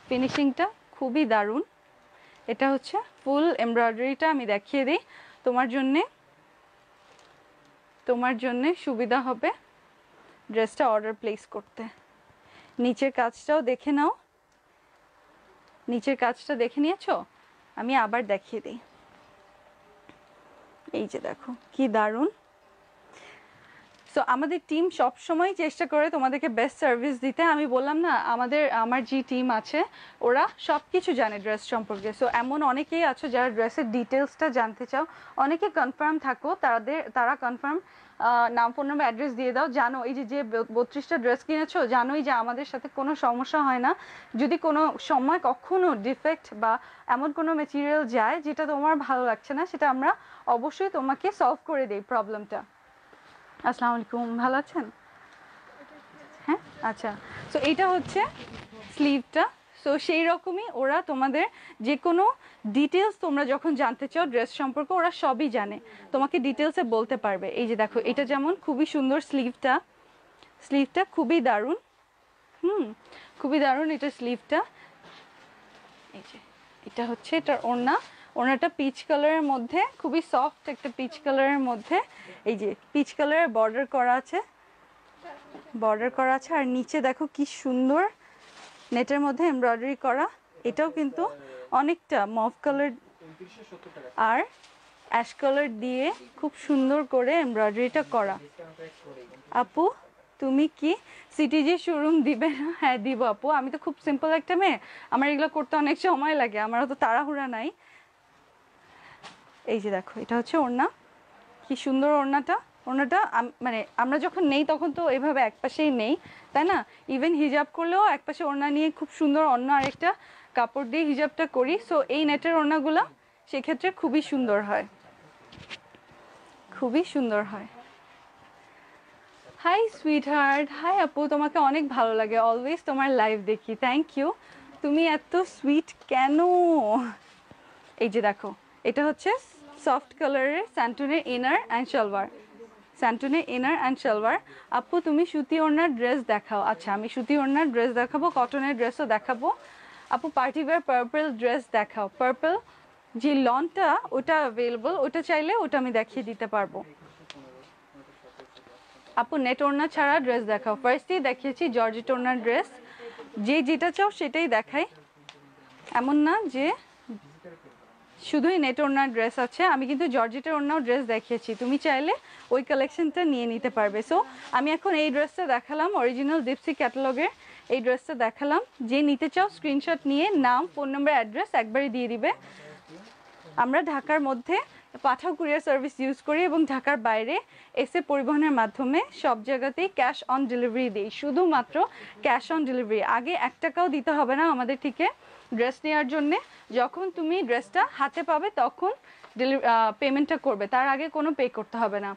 ফিনিশিংটা খুবই দারুণ। এটা হচ্ছে ফুল এমব্রয়ডারিটা আমি দেখিয়ে দিই তোমার জন্যে, তোমার জন্যে সুবিধা হবে ড্রেসটা অর্ডার প্লেস করতে। নিচের কাজটাও দেখে নাও, নিচের কাজটা দেখে নিয়েছো? আমি আবার দেখিয়ে দিই, এই যে দেখো কি দারুণ। সো আমাদের টিম সব সময় চেষ্টা করে তোমাদেরকে বেস্ট সার্ভিস দিতে। আমি বললাম না আমাদের আমার যে টিম আছে ওরা সব কিছু জানে ড্রেস সম্পর্কে। সো এমন অনেকেই আছো যারা ড্রেসের ডিটেলসটা জানতে চাও, অনেকে কনফার্ম থাকো, তাদের তারা কনফার্ম নাম ফোন নাম্বার অ্যাড্রেস দিয়ে দাও, জানো এই যে যে বত্রিশটা ড্রেস কিনেছো জানোই যে আমাদের সাথে কোনো সমস্যা হয় না। যদি কোনো সময় কখনো ডিফেক্ট বা এমন কোনো মেটেরিয়াল যায় যেটা তোমার ভালো লাগছে না, সেটা আমরা অবশ্যই তোমাকে সলভ করে দিই প্রবলেমটা। আসসালামু আলাইকুম, ভালো আছেন? হ্যাঁ আচ্ছা। সো এইটা হচ্ছে স্লিভটা। সো সেই রকমই ওরা তোমাদের যে কোনো ডিটেলস তোমরা যখন জানতে চাও ড্রেস সম্পর্কে ওরা সবই জানে, তোমাকে ডিটেলসে বলতে পারবে। এই যে দেখো এটা যেমন খুবই সুন্দর স্লিভটা, স্লিভটা খুবই দারুণ, হুম খুবই দারুণ এটা স্লিভটা। এই যে এটা হচ্ছে এটার ওড়না, ওড়নাটা পিচ কালারের মধ্যে, খুবই সফট একটা পিচ কালারের মধ্যে। এই যে পিচ কালারের বর্ডার করা আছে, বর্ডার করা আছে, আর নিচে দেখো কি সুন্দর নেটের মধ্যে এমব্রয়ডারি করা। এটাও কিন্তু অনেকটা মফ কালার আর অ্যাশ কালার দিয়ে খুব সুন্দর করে এমব্রয়ডারিটা করা। আপু তুমি কি সিটিজি শোরুম দিবে না? হ্যাঁ দিব আপু, আমি তো খুব সিম্পল একটা মেয়ে, আমার এগুলো করতে অনেক সময় লাগে, আমারও তো তাড়াহুড়া নাই। এই যে দেখো এটা হচ্ছে ওড়না, কি সুন্দর ওড়নাটা। ওড়নাটা মানে আমরা যখন নেই তখন তো এভাবে একপাশেই নেই, তাই না? ইভেন হিজাব করলেও একপাশে ওড়না নিয়ে খুব সুন্দর অন্য আরেকটা কাপড় দিয়ে হিজাবটা করি। সো এই নেটের ওড়নাগুলো সেক্ষেত্রে খুবই সুন্দর হয়, খুবই সুন্দর হয়। হাই সুইটহার্ট, হাই আপু তোমাকে অনেক ভালো লাগে, অলওয়েজ তোমার লাইভ দেখি, থ্যাংক ইউ। তুমি এত সুইট কেন? এই যে দেখো এটা হচ্ছে সফট কালারের স্যান্টুনের ইনার অ্যান্ড সালোয়ার, স্যান্টুনের ইনার অ্যান্ড সালোয়ার। আপু তুমি সুতি ওড়নার ড্রেস দেখাও। আচ্ছা আমি সুতি ওড়নার ড্রেস দেখাবো, কটনের ড্রেসও দেখাবো। আপু পার্টিওয়ার পার্পল ড্রেস দেখাও, পার্পল যে লনটা ওটা অ্যাভেলেবল, ওটা চাইলে ওটা আমি দেখিয়ে দিতে পারবো। আপু নেট ওড়না ছাড়া ড্রেস দেখাও। ফার্স্টেই দেখিয়েছি জর্জেট ওড়নার ড্রেস, যে যেটা চাও সেটাই দেখাই, এমন না যে শুধুই নেট ওড়নার ড্রেস আছে। আমি কিন্তু জর্জেটের ওড়নাও ড্রেস দেখিয়েছি, তুমি চাইলে ওই কালেকশনটা নিয়ে নিতে পারবে। সো আমি এখন এই ড্রেসটা দেখালাম, অরিজিনাল ডিপসি ক্যাটালগের এই ড্রেসটা দেখালাম। যে নিতে চাও স্ক্রিনশট নিয়ে নাম ফোন নাম্বার অ্যাড্রেস একবারই দিয়ে দিবে। আমরা ঢাকার মধ্যে পাঠাও কুরিয়ার সার্ভিস ইউজ করি এবং ঢাকার বাইরে এসে পরিবহনের মাধ্যমে সব জায়গাতেই ক্যাশ অন ডেলিভারি দিই, শুধুমাত্র ক্যাশ অন ডেলিভারি। আগে এক টাকাও দিতে হবে না আমাদের থেকে ড্রেস নেওয়ার জন্যে, যখন তুমি ড্রেসটা হাতে পাবে তখন ডেলি পেমেন্টটা করবে, তার আগে কোনো পে করতে হবে না।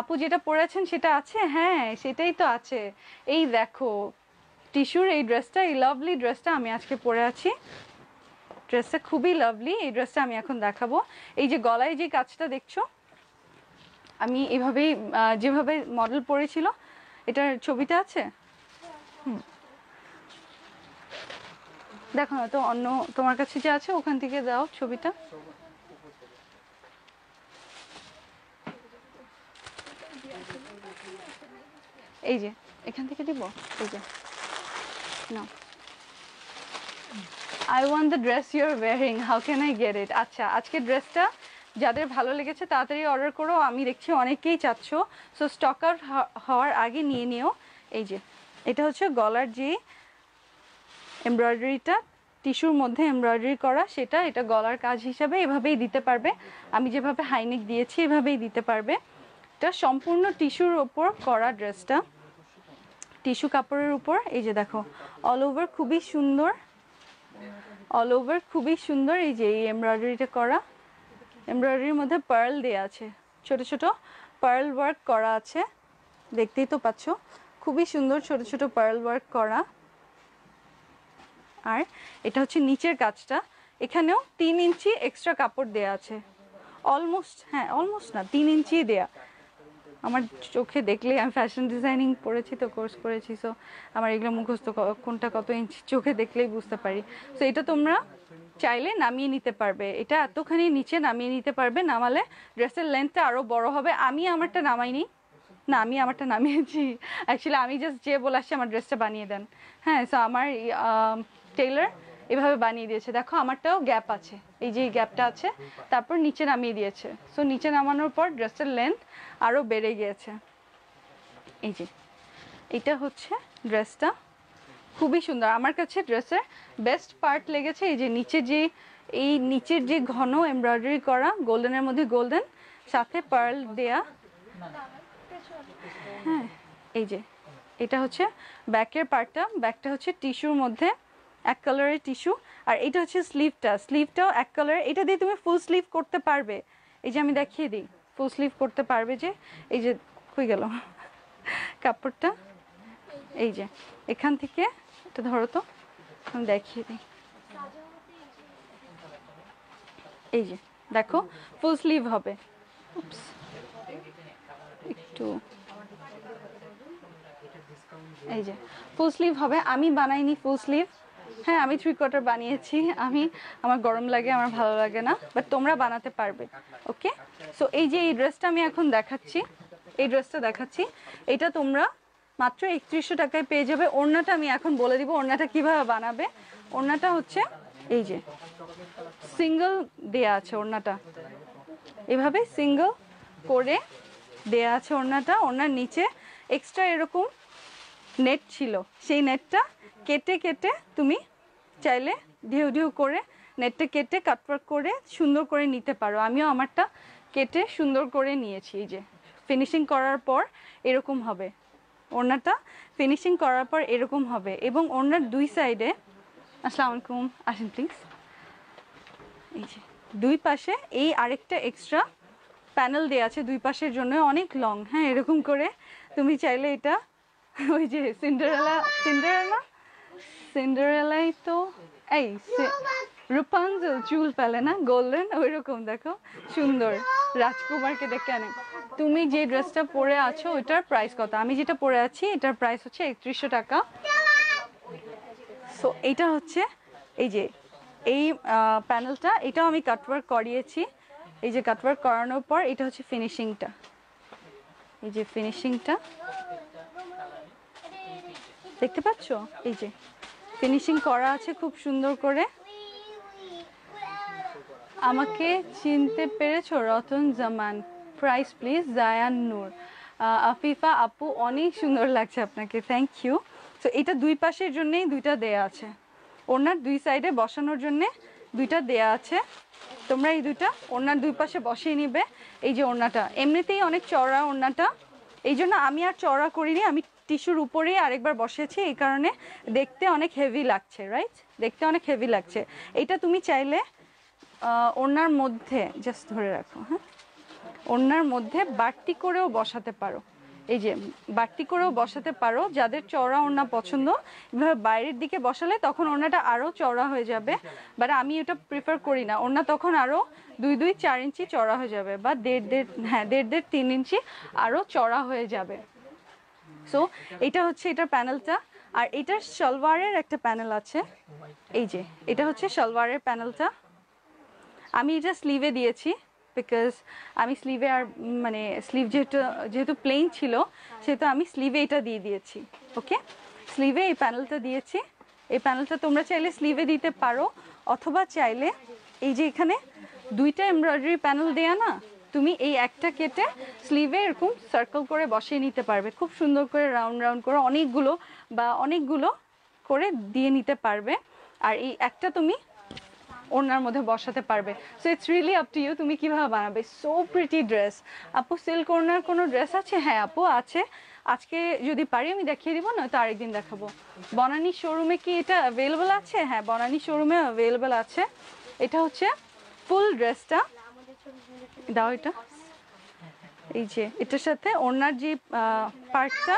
আপু যেটা পরেছেন সেটা আছে? হ্যাঁ সেটাই তো আছে, এই দেখো টিস্যুর এই ড্রেসটা, এই লাভলি ড্রেসটা আমি আজকে পরে আছি, ড্রেসটা খুবই লাভলি। এই ড্রেসটা আমি এখন দেখাবো। এই যে গলায় যে কাজটা দেখছো, আমি এভাবেই যেভাবে মডেল পরেছিল, এটার ছবিটা আছে, হুম দেখো না তো, অন্য তোমার কাছে যে আছে ওখান থেকে দাও ছবিটা। এই যে এখান থেকে দিব, এই যে নাও। I want the dress you're wearing, how can I get it? আচ্ছা আজকে ড্রেসটা যাদের ভালো লেগেছে তাড়াতাড়ি অর্ডার করো, আমি দেখছি অনেকেই চাচ্ছ, সো স্টক আউট হওয়ার আগে নিয়ে নিও। এই যে এটা হচ্ছে গলার যে এমব্রয়ডারিটা টিস্যুর মধ্যে এমব্রয়ডারি করা সেটা, এটা গলার কাজ হিসাবে এভাবেই দিতে পারবে, আমি যেভাবে হাইনেক দিয়েছি এভাবেই দিতে পারবে। এটা সম্পূর্ণ টিস্যুর ওপর করা ড্রেসটা, টিস্যু কাপড়ের উপর। এই যে দেখো অল ওভার খুবই সুন্দর, অল ওভার খুবই সুন্দর। এই যে এই এমব্রয়ডারিটা করা, এমব্রয়ডারির মধ্যে পার্ল দেওয়া আছে, ছোট ছোট পার্ল ওয়ার্ক করা আছে, দেখতেই তো পাচ্ছ খুবই সুন্দর ছোট ছোট পার্ল ওয়ার্ক করা। আর এটা হচ্ছে নিচের কাজটা, এখানেও তিন ইঞ্চি এক্সট্রা কাপড় দেয়া আছে, অলমোস্ট হ্যাঁ অলমোস্ট না তিন ইঞ্চি দেয়া। আমার চোখে দেখলে, আমি ফ্যাশন ডিজাইনিং পড়েছি তো, কোর্স করেছি, সো আমার এগুলো মুখস্থ, কোনটা কত ইঞ্চি চোখে দেখলেই বুঝতে পারি। সো এটা তোমরা চাইলে নামিয়ে নিতে পারবে, এটা এতখানি নিচে নামিয়ে নিতে পারবে, নামালে ড্রেসের লেন্থটা আরও বড় হবে। আমি আমারটা নামাইনি, না আমি আমারটা নামিয়েছি অ্যাকচুয়ালি, আমি জাস্ট যে বলে আসছি আমার ড্রেসটা বানিয়ে দেন, হ্যাঁ সো আমার টেইলার এভাবে বানিয়ে দিয়েছে। দেখো আমারটাও গ্যাপ আছে, এই যে গ্যাপটা আছে, তারপর নিচে নামিয়ে দিয়েছে। সো নিচে নামানোর পর ড্রেসের লেন্থ আরও বেড়ে গিয়েছে। এই যে এটা হচ্ছে ড্রেসটা খুবই সুন্দর। আমার কাছে ড্রেসের বেস্ট পার্ট লেগেছে এই যে নিচে যে এই নিচের যে ঘন এমব্রয়ডারি করা গোল্ডেনের মধ্যে গোল্ডেন সাথে পার্ল দেয়া। হ্যাঁ এই যে এটা হচ্ছে ব্যাকের পার্টটা, ব্যাকটা হচ্ছে টিস্যুর মধ্যে এক কালারের টিস্যু, আর এটা হচ্ছে স্লিভটা, স্লিভটাও এক কালার। এটা দিয়ে তুমি ফুল স্লিভ করতে পারবে, এই যে আমি দেখিয়ে দিই ফুল স্লিভ করতে পারবে। যে এই যে কই গেল কাপড়টা, এই যে এখান থেকে এটা ধরো তো আমি দেখিয়ে দিই। এই যে দেখো ফুল স্লিভ হবে, একটু এই যে ফুল স্লিভ হবে। আমি বানাইনি ফুল স্লিভ, হ্যাঁ আমি থ্রি কোয়ার্টার বানিয়েছি, আমি আমার গরম লাগে, আমার ভালো লাগে না, বাট তোমরা বানাতে পারবে। ওকে সো এই যে এই ড্রেসটা আমি এখন দেখাচ্ছি, এই ড্রেসটা দেখাচ্ছি, এটা তোমরা মাত্র একত্রিশশো টাকায় পেয়ে যাবে। ওড়নাটা আমি এখন বলে দিব ওড়নাটা কিভাবে বানাবে। ওড়নাটা হচ্ছে এই যে সিঙ্গেল দেয়া আছে, ওড়নাটা এভাবে সিঙ্গেল করে দেয়া আছে। ওড়নাটা ওড়নার নিচে এক্সট্রা এরকম নেট ছিল, সেই নেটটা কেটে কেটে তুমি চাইলে ঢেউ ঢেউ করে নেটটা কেটে কাটওয়ার্ক করে সুন্দর করে নিতে পারো। আমিও আমারটা কেটে সুন্দর করে নিয়েছি। এই যে ফিনিশিং করার পর এরকম হবে ওড়নাটা, ফিনিশিং করার পর এরকম হবে। এবং ওড়নার দুই সাইডে, আসসালামু আলাইকুম, আসেন প্লিজ, এই যে দুই পাশে এই আরেকটা এক্সট্রা প্যানেল দেওয়া আছে দুই পাশের জন্য, অনেক লং। হ্যাঁ এরকম করে তুমি চাইলে এটা ওই যে সিন্ডারেলা, সিন্ডারেলা সিন্ডারেলাই তো এই রূপাঞ্জল চুল ফেলে না গোল্ডেন, ওই রকম দেখো সুন্দর রাজকুমারকে দেখে আনে। তুমি যে ড্রেসটা পরে আছো ওইটার প্রাইস কত? আমি যেটা পরে আছি এটার প্রাইস হচ্ছে একত্রিশশো টাকা। সো এটা হচ্ছে এই যে এই প্যানেলটা, এটাও আমি কাটওয়ার্ক করিয়েছি। এই যে কাটওয়ার্ক করানোর পর এটা হচ্ছে ফিনিশিংটা, এই যে ফিনিশিংটা দেখতে পাচ্ছ, এই যে ফিনিশিং করা আছে খুব সুন্দর করে। আমাকে চিনতে পেরেছ? Ratan Zaman, price please. জায়ান নূর, আফিফা আপু অনেক সুন্দর লাগছে আপনাকে, থ্যাংক ইউ। তো এটা দুই পাশের জন্যেই দুইটা দেয়া আছে, ওনার দুই সাইডে বসানোর জন্যে দুইটা দেয়া আছে। তোমরা এই দুইটা ওনার দুই পাশে বসিয়ে নিবে। এই যে ওনাটা এমনিতেই অনেক চওড়া ওনাটা, এই জন্য আমি আর চওড়া করিনি, আমি টিস্যুর উপরেই আরেকবার বসেছি, এই কারণে দেখতে অনেক হেভি লাগছে, রাইট? দেখতে অনেক হেভি লাগছে। এটা তুমি চাইলে ওনার মধ্যে জাস্ট ধরে রাখো, হ্যাঁ ওনার মধ্যে বাড়তি করেও বসাতে পারো, এই যে বাড়তি করেও বসাতে পারো। যাদের চওড়া ওড়না পছন্দ এভাবে বাইরের দিকে বসালে তখন ওড়নাটা আরও চওড়া হয়ে যাবে, বাট আমি এটা প্রিফার করি না। ওড়না তখন আরও দুই দুই চার ইঞ্চি চওড়া হয়ে যাবে, বা দেড় দেড় হ্যাঁ দেড় দেড় তিন ইঞ্চি আরও চওড়া হয়ে যাবে। সো এটা হচ্ছে এটার প্যানেলটা। আর এটার সালোয়ারের একটা প্যানেল আছে, এই যে এটা হচ্ছে সালোয়ারের প্যানেলটা। আমি এটা স্লিভে দিয়েছি, বিকজ আমি স্লিভে আর মানে স্লিভ যেহেতু যেহেতু প্লেন ছিল সেহেতু আমি স্লিভে এটা দিয়ে দিয়েছি। ওকে স্লিভে এই প্যানেলটা দিয়েছি, এই প্যানেলটা তোমরা চাইলে স্লিভে দিতে পারো, অথবা চাইলে এই যে এখানে দুইটা এমব্রয়ডারি প্যানেল দেয়া না, তুমি এই একটা কেটে স্লিভে এরকম সার্কেল করে বসিয়ে নিতে পারবে, খুব সুন্দর করে রাউন্ড রাউন্ড করে অনেকগুলো বা অনেকগুলো করে দিয়ে নিতে পারবে। আর এই একটা তুমি ওনার মধ্যে বসাতে পারবে। So it's really up to you তুমি কীভাবে বানাবে। So pretty dress. আপু সিল্ক ওনার কোনো ড্রেস আছে? হ্যাঁ আপু আছে, আজকে যদি পারি আমি দেখিয়ে দিব, না তো আরেকদিন দেখাবো। বনানী শোরুমে কি এটা অ্যাভেলেবেল আছে? হ্যাঁ বনানী শোরুমে অ্যাভেলেবেল আছে। এটা হচ্ছে ফুল ড্রেসটা, দাও এটা, এই যে এটার সাথে ওনার যে পার্টটা,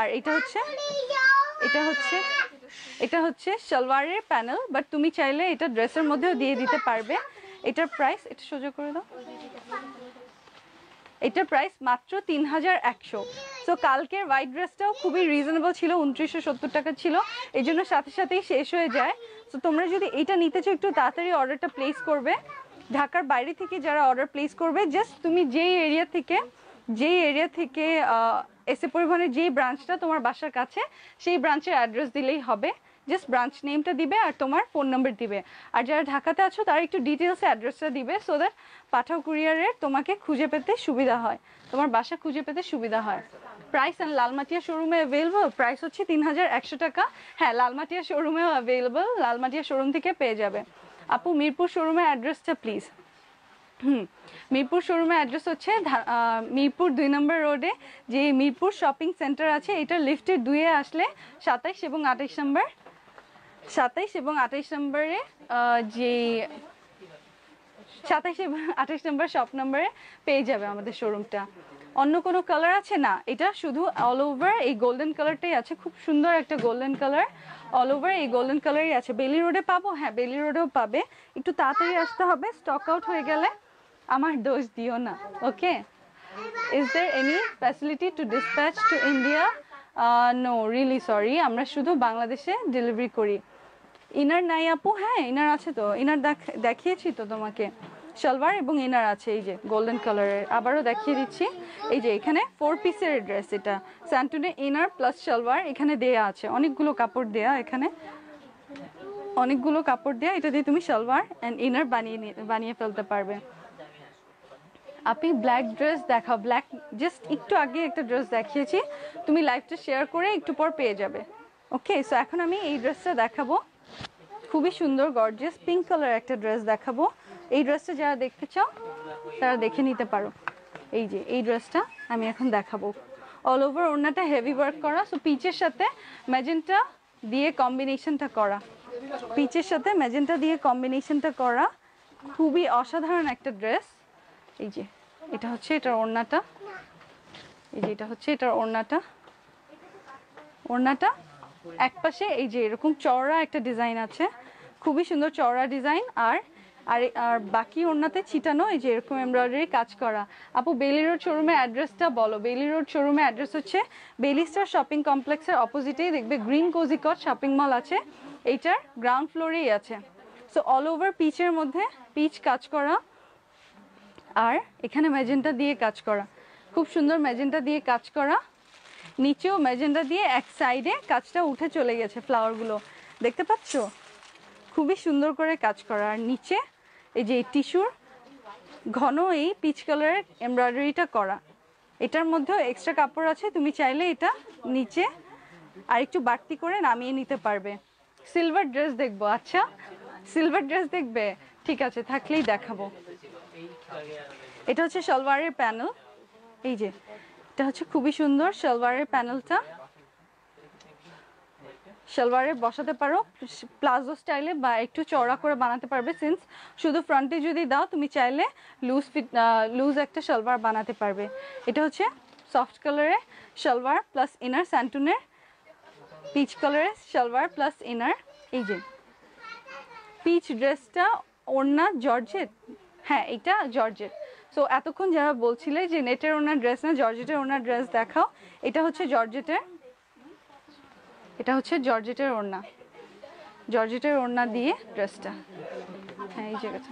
আর এটা হচ্ছে এটা হচ্ছে এটা হচ্ছে সালোয়ারের প্যানেল, বাট তুমি চাইলে এটা ড্রেসের মধ্যেও দিয়ে দিতে পারবে। এটার প্রাইস, এটা সোজা করে দাও, এটার প্রাইস মাত্র তিন হাজার একশো। সো কালকের হোয়াইট ড্রেসটাও খুবই রিজনেবল ছিল, উনত্রিশশো সত্তর টাকা ছিল, এই জন্য সাথে সাথেই শেষ হয়ে যায়। সো তোমরা যদি এটা নিতে চাও একটু তাড়াতাড়ি অর্ডারটা প্লেস করবে। ঢাকার বাইরে থেকে যারা অর্ডার প্লেস করবে, জাস্ট তুমি যেই এরিয়া থেকে যেই এরিয়া থেকে এসএ পরিবহনের যেই ব্রাঞ্চটা তোমার বাসার কাছে, সেই ব্রাঞ্চের অ্যাড্রেস দিলেই হবে, জাস্ট ব্রাঞ্চ নেমটা দিবে আর তোমার ফোন নাম্বার দিবে। আর যারা ঢাকাতে আছো তারা একটু ডিটেলসে অ্যাড্রেসটা দিবে, সো দ্যাট পাঠাও কুরিয়ারের তোমাকে খুঁজে পেতে সুবিধা হয়, তোমার বাসা খুঁজে পেতে সুবিধা হয়। प्राइस एंड लालमाटिया शोरूम में अवेलेबल। प्राइस होच्छे तीन हज़ार एक सौ টাকা। हाँ लालमाटिया शोरूम में अवेलेबल, लालमाटिया शोरूम থেকে পেয়ে যাবে। আপু মিরপুর শোরুমের অ্যাড্রেসটা প্লিজ। হুম মিরপুর শোরুমের অ্যাড্রেস হচ্ছে মিরপুর দুই নম্বর রোডে যে মিরপুর শপিং সেন্টার আছে এটা লিফটের দুয়ে আসলে সাতাইশ এবং আঠাইশ নম্বর, সাতাইশ এবং আঠাইশ নম্বরে যে সাতাইশ এবং আঠাইশ নম্বর শপ নম্বরে পেয়ে যাবে আমাদের শোরুমটা। অন্য কোনো কালার আছে না, এটা শুধু অল ওভার এই গোল্ডেন কালারটাই আছে, খুব সুন্দর একটা গোল্ডেন কালার, অল ওভার এই গোল্ডেন কালারই আছে। বেলি রোডে পাবো, হ্যাঁ বেলি রোডেও পাবে, একটু তাড়াতাড়ি আসতে হবে, স্টক আউট হয়ে গেলে আমার দোষ দিও না। Okay is there any facility to dispatch to India? No really sorry, আমরা শুধু বাংলাদেশে ডেলিভারি করি। ইনার নাই আপু? হ্যাঁ ইনার আছে তো, ইনার দেখিয়েছি তো তোমাকে, সালোয়ার এবং ইনার আছে এই যে গোল্ডেন কালারের। আবারও দেখিয়ে দিচ্ছি, এই যে এখানে ফোর পিসের ড্রেস, এটা স্যান্টুনে ইনার প্লাস সালোয়ার এখানে দেয়া আছে, অনেকগুলো কাপড় দেয়া, এখানে অনেকগুলো কাপড় দেয়া, এটা দিয়ে তুমি সালোয়ার অ্যান্ড ইনার বানিয়ে বানিয়ে ফেলতে পারবে। আপনি ব্ল্যাক ড্রেস দেখাও, ব্ল্যাক জাস্ট একটু আগে একটা ড্রেস দেখিয়েছি, তুমি লাইভটা শেয়ার করে একটু পর পেয়ে যাবে। ওকে সো এখন আমি এই ড্রেসটা দেখাবো, খুবই সুন্দর গর্জিয়াস পিঙ্ক কালার একটা ড্রেস দেখাবো। এই ড্রেসটা যারা দেখতে চাও তারা দেখে নিতে পারো। এই যে এই ড্রেসটা আমি এখন দেখাবো, অল ওভার ওড়নাটা হেভি ওয়ার্ক করা, সো পিচের সাথে ম্যাজেন্টা দিয়ে কম্বিনেশনটা করা, পিচের সাথে ম্যাজেন্টা দিয়ে কম্বিনেশনটা করা, খুবই অসাধারণ একটা ড্রেস। এই যে এটা হচ্ছে এটার ওড়নাটা, এই যে এটা হচ্ছে এটার ওড়নাটা, ওড়নাটা এক পাশে এই যে এরকম চওড়া একটা ডিজাইন আছে, খুবই সুন্দর চওড়া ডিজাইন, আর আর আর বাকি ওড়নাতে ছিটানো এই যে এরকম এমব্রয়ডারি কাজ করা। আপু বেলি রোড শোরুমের অ্যাড্রেসটা বলো। বেলি রোড শোরুমের অ্যাড্রেস হচ্ছে বেলি স্টার শপিং কমপ্লেক্সের অপোজিটেই দেখবে গ্রিন কোজিকট শপিং মল আছে, এইটার গ্রাউন্ড ফ্লোরেই আছে। সো অল ওভার পিচের মধ্যে পিচ কাজ করা, আর এখানে ম্যাজেন্টা দিয়ে কাজ করা, খুব সুন্দর ম্যাজেন্টা দিয়ে কাজ করা, নিচেও ম্যাজেন্টা দিয়ে এক সাইডে কাজটা উঠে চলে গেছে, ফ্লাওয়ারগুলো দেখতে পাচ্ছ, খুবই সুন্দর করে কাজ করা। আর নিচে এই যে টিস্যুর ঘন এই পিচ কালারের এমব্রয়ডারিটা করা, এটার মধ্যেও এক্সট্রা কাপড় আছে, তুমি চাইলে এটা নিচে আর একটু বাড়তি করে নামিয়ে নিতে পারবে। সিলভার ড্রেস দেখবো? আচ্ছা সিলভার ড্রেস দেখবে, ঠিক আছে থাকলেই দেখাবো। এটা হচ্ছে সালোয়ারের প্যানেল, এই যে এটা হচ্ছে খুবই সুন্দর সালোয়ারের প্যানেলটা, সালোয়ারে বসাতে পারো, প্লাজো স্টাইলে বা একটু চওড়া করে বানাতে পারবে। সিন্স শুধু ফ্রন্টে যদি দাও তুমি চাইলে লুজ ফিট লুজ একটা সালোয়ার বানাতে পারবে। এটা হচ্ছে সফট কালারে সালোয়ার প্লাস ইনার, স্যান্টুনের পিচ কালারে সালোয়ার প্লাস ইনার। এই যে পিচ ড্রেসটা ওড়না জর্জেট, হ্যাঁ এটা জর্জেট। সো এতক্ষণ যারা বলছিলে যে নেটের ওনার ড্রেস না জর্জেটের ওনার ড্রেস দেখাও, এটা হচ্ছে জর্জেটের, এটা হচ্ছে জর্জেটের ওড়না, জর্জেটের ওড়না দিয়ে ড্রেসটা, হ্যাঁ এই জায়গাটা।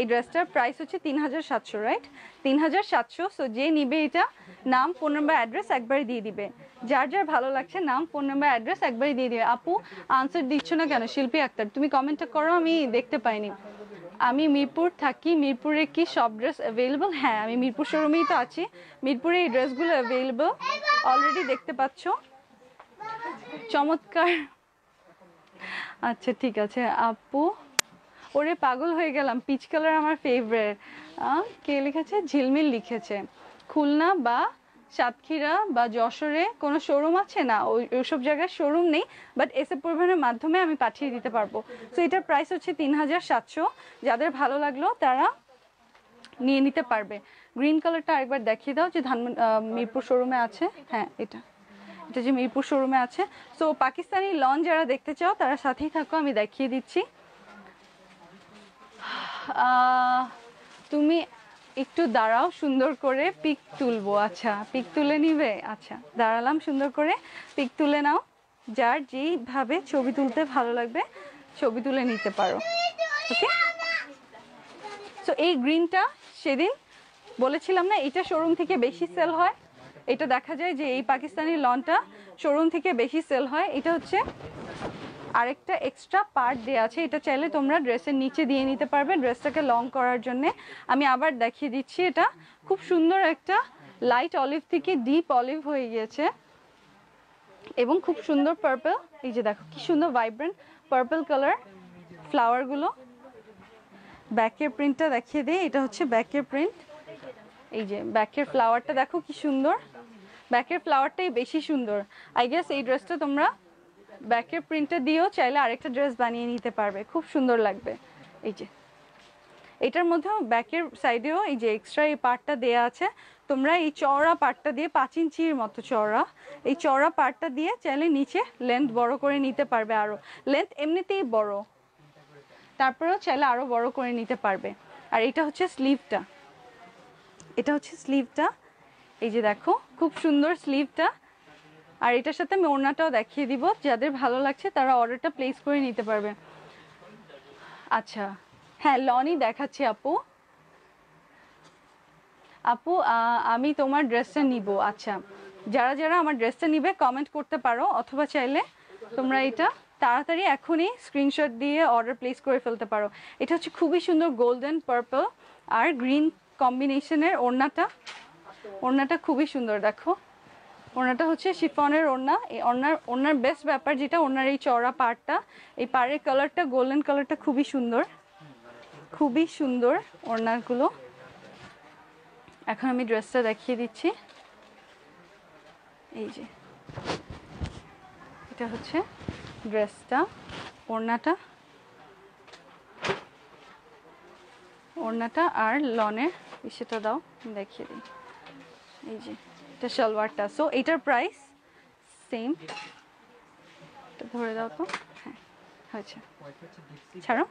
এই ড্রেসটার প্রাইস হচ্ছে তিন হাজার সাতশো, রাইট তিন হাজার সাতশো। সো যে নিবে এটা নাম ফোন নাম্বার অ্যাড্রেস একবারই দিয়ে দিবে, যার যার ভালো লাগছে নাম ফোন নাম্বার অ্যাড্রেস একবারই দিয়ে দিবে। আপু আনসার দিচ্ছ না কেন? শিল্পী আক্তার তুমি কমেন্টটা করো, আমি দেখতে পাইনি। আমি মিরপুর থাকি, মিরপুরে কি সব ড্রেস অ্যাভেলেবল? হ্যাঁ আমি মিরপুর শোরুমেই তো আছি, মিরপুরে এই ড্রেসগুলো অ্যাভেলেবল অলরেডি দেখতে পাচ্ছ, চমৎকার। আচ্ছা ঠিক আছে আপু, ওরে পাগল হয়ে গেলাম, পিচ কালার আমার ফেভারিট। কে লিখেছে? ঝিলমিল লিখেছে। খুলনা বা সাতক্ষীরা বা যশোরে কোনো শোরুম আছে? না ওই ওইসব জায়গায় শোরুম নেই, বাট এস এ পরিবহনের মাধ্যমে আমি পাঠিয়ে দিতে পারবো। সো এটার প্রাইস হচ্ছে তিন হাজার সাতশো, যাদের ভালো লাগলো তারা নিয়ে নিতে পারবে। গ্রিন কালারটা আরেকবার দেখিয়ে দাও যে ধানমন্ডি মিরপুর শোরুমে আছে, হ্যাঁ এটা এটা যে মিরপুর শোরুমে আছে। সো পাকিস্তানি লন যারা দেখতে চাও তারা সাথেই থাকো, আমি দেখিয়ে দিচ্ছি। তুমি একটু দাঁড়াও, সুন্দর করে পিক তুলবো। আচ্ছা পিক তুলে নিবে, আচ্ছা দাঁড়ালাম, সুন্দর করে পিক তুলে নাও, যার যেইভাবে ছবি তুলতে ভালো লাগবে ছবি তুলে নিতে পারো। ওকে সো এই গ্রিনটা সেদিন বলেছিলাম না এটা শোরুম থেকে বেশি সেল হয়, এটা দেখা যায় যে এই পাকিস্তানি লনটা শোরুম থেকে বেশি সেল হয়। এটা হচ্ছে আরেকটা এক্সট্রা পার্ট দেওয়া আছে, এটা চাইলে তোমরা ড্রেসের নিচে দিয়ে নিতে পারবে ড্রেসটাকে লং করার জন্যে। আমি আবার দেখিয়ে দিচ্ছি, এটা খুব সুন্দর একটা लाइट अलिव थेके डीप अलिव हये गेछे एबं खूब सुंदर पार्पल। एई जे देखो कि सुंदर वाइब्रेंट पार्पल कलर फ्लावर गुलो। बैकेर प्रिंटटा देखिए दिई, एटा हच्छे बैकेर प्रिंट। एई जे बैकेर फ्लावरटा देखो कि सुंदर, बैकेर फ्लावरटाई बेशी सुंदर। आई गेस एई ड्रेसटा तोमरा बैकेर प्रिंटटा दिएओ चाइले आरेकटा ड्रेस बानिये निते पारबे, खूब सुंदर लागबे। एई जे एटार मध्येओ बैकेर साइडेओ एई जे एक्सट्रा एई पार्टटा देया आछे, तोमरा एई चौड़ा पार्टटा दिए पाँच इंचिर मतो चौड़ा एई चौड़ा पार्टटा दिए चाइले निचे लेंथ बड़ो करे निते पारबे। आरो लेंथ एमनितेई बड़ो, तारपरेओ चाइले आरो बड़ो करे निते पारबे। आर एटा हच्छे स्लीवटा, एटा हच्छे स्लीवटा। एई जे देखो खूब सुंदर स्लीवटा। और एटार साथे आमि ओड़नाटाओ देखिए दिब, जादेर भालो लागछे तारा अर्डारटा प्लेस करे निते पारबे। अच्छा हाँ लनी देखाच्छी आपू आपू आमी तोमार ड्रेसटा निबो। अच्छा जारा जारा आमार ड्रेसटा निबे कमेंट करते पारो, अथवा चाइले तोमरा एटा ताड़ाताड़ी एखोनी स्क्रीनशट दिए अर्डार प्लेस करे फेलते पारो। एटा हच्छे खूबई सुंदर गोल्डन पार्पल और ग्रीन कम्बिनेशनेर ओड़नाटा। ओड़नाटा खूबई सुंदर, देखो ओड़नाटा हच्छे शिफनेर ओड़ना। एई ओड़नार ओड़नार बेस्ट ब्यापार जेटा ओड़नार एई चौड़ा पार्टटा, एई पारेर कालारटा गोल्डन कालारटा खूबई सुंदर, खूबई सुंदर ओड़नागुलो। एखन आमी ड्रेसटा देखिए दिच्छी। एई जे এটা হচ্ছে ड्रेसटा, ओड़नाटा ओड़नाटा और लनेर इसेटा दाओ देखिए दिई। एई जे এটা সালোয়ারটা। सो এটার প্রাইস सेम, এটা ধরে দাও তো। হ্যাঁ আচ্ছা ছাড়ো।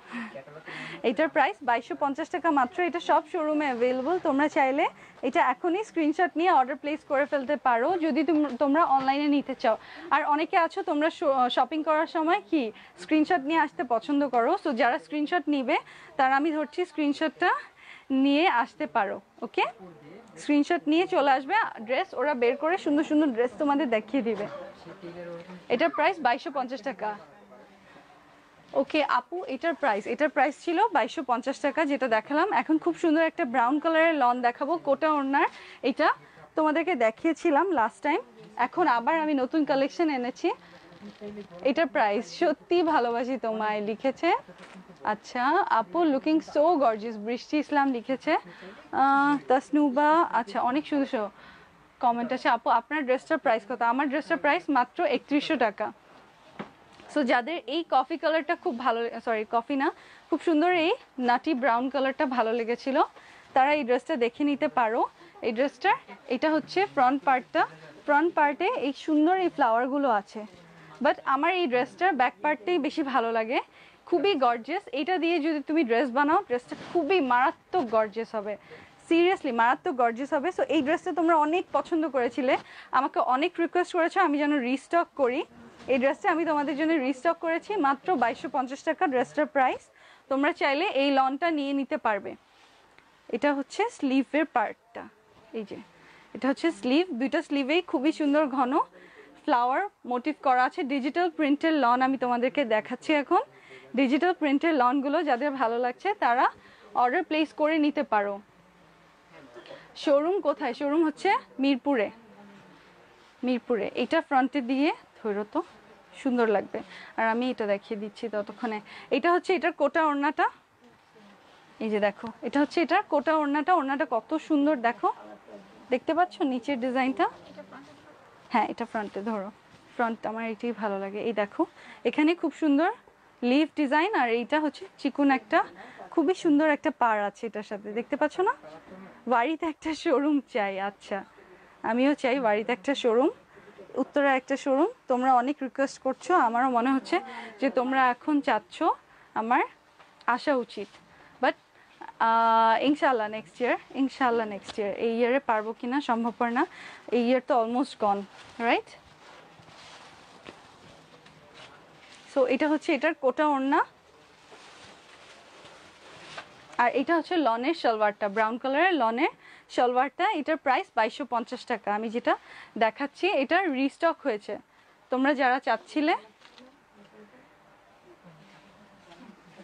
এটার প্রাইস বাইশশো পঞ্চাশ টাকা মাত্র। এটা সব শোরুমে अवेलेबल, তোমরা চাইলে এটা এখনি স্ক্রিনশট নিয়ে অর্ডার প্লেস করে ফেলতে পারো যদি তোমরা অনলাইনে নিতে চাও। আর অনেকে আছো তোমরা শপিং করার সময় কি স্ক্রিনশট নিয়ে আসতে পছন্দ করো, সো যারা স্ক্রিনশট নেবে তারা আমি ধরছি স্ক্রিনশটটা নিয়ে আসতে পারো। ওকে স্ক্রিনশট নিয়ে চলে আসবে, ড্রেস ওরা বের করে সুন্দর সুন্দর ড্রেস তোমাদের দেখিয়ে দিবে। এটার প্রাইস বাইশশো পঞ্চাশ টাকা। ओके आपू एटार प्राइस एटार प्राइस छिलो बाईशो पचास टाका जेटा देखालाम। एखन खूब सुंदर एक ब्राउन कलर लन देखाबो, कोटा ओनार एटा तोमादेरके देखिएछिलाम लास्ट टाइम। एखन आबार आमी नतून कलेक्शन एनेछि। एटार प्राइस सत्यि भालोबासि तोमाय लिखेछे। अच्छा आपू लुकिंग सो गॉर्जियस बृष्टि इस्लाम लिखेछे, तस्नुबा। अच्छा अनेक सुंदर कमेंट आछे। आपू आपनार ड्रेसटार प्राइस कत? आमार ड्रेसटार प्राइस मात्र एकत्रिशशो टाका। सो so, যাদের এই কফি কালারটা খুব ভালো, সরি কফি না, খুব সুন্দর এই নাটি ব্রাউন কালারটা ভালো লেগেছিল তারা এই ড্রেসটা দেখে নিতে পারো। এই ড্রেসটা এটা হচ্ছে ফ্রন্ট পার্টটা, ফ্রন্ট পার্টে এই সুন্দর এই ফ্লাওয়ারগুলো আছে, বাট আমার এই ড্রেসটার ব্যাক পার্টটাই বেশি ভালো লাগে। খুবই গর্জিয়াস, এটা দিয়ে যদি তুমি ড্রেস বানাও ড্রেসটা খুবই মারাত্মক গর্জিয়াস হবে, সিরিয়াসলি মারাত্মক গর্জিয়াস হবে। সো এই ড্রেসটা তোমরা অনেক পছন্দ করেছিলে, আমাকে অনেক রিকোয়েস্ট করেছো আমি যেন রিস্টক করি। এই ড্রেসটা আমি তোমাদের জন্য রিস্টক করেছি মাত্র বাইশশো পঞ্চাশ টাকা ড্রেসটার প্রাইস। তোমরা চাইলে এই লনটা নিয়ে নিতে পারবে। এটা হচ্ছে স্লিভের পার্টটা, এই যে এটা হচ্ছে স্লিভ। দুটো স্লিভেই খুবই সুন্দর ঘন ফ্লাওয়ার মোটিভ করা আছে। ডিজিটাল প্রিন্টের লন আমি তোমাদেরকে দেখাচ্ছি এখন। ডিজিটাল প্রিন্টের লনগুলো যাদের ভালো লাগছে তারা অর্ডার প্লেস করে নিতে পারো। শোরুম কোথায়? শোরুম হচ্ছে মিরপুরে, মিরপুরে। এটা ফ্রন্টে দিয়ে ধরো তো সুন্দর লাগবে। আর আমি এটা দেখিয়ে দিচ্ছি ততক্ষণে। এটা হচ্ছে এটার কোটা ওড়নাটা, এই যে দেখো এটা হচ্ছে এটার কোটা ওড়নাটা। ওড়নাটা কত সুন্দর দেখো, দেখতে পাচ্ছ নিচের ডিজাইনটা? হ্যাঁ এটা ফ্রন্টে ধরো, ফ্রন্ট আমার এটাই ভালো লাগে। এই দেখো এখানে খুব সুন্দর লিভ ডিজাইন, আর এইটা হচ্ছে চিকুন একটা খুবই সুন্দর একটা পার আছে এটার সাথে, দেখতে পাচ্ছ না? বাড়িতে একটা শোরুম চাই। আচ্ছা আমিও চাই বাড়িতে একটা শোরুম, উত্তরা একটা শোরুম। তোমরা অনেক রিকোয়েস্ট করছো, আমারও মনে হচ্ছে যে তোমরা এখন চাচ্ছ, আমার আসা উচিত। বাট ইনশাআল্লাহ নেক্সট ইয়ার, ইনশাআল্লাহ নেক্সট ইয়ার। এই ইয়ারে পারবো কি না সম্ভবপর না, এই ইয়ার তো অলমোস্ট গন, রাইট? সো এটা হচ্ছে এটার কোটা ওড়না, আর এটা হচ্ছে লনের সালোয়ারটা, ব্রাউন কালারের লনের সালোয়ারটা। এটার প্রাইস বাইশশো পঞ্চাশ টাকা। আমি যেটা দেখাচ্ছি এটা রিস্টক হয়েছে, তোমরা যারা চাচ্ছিলে,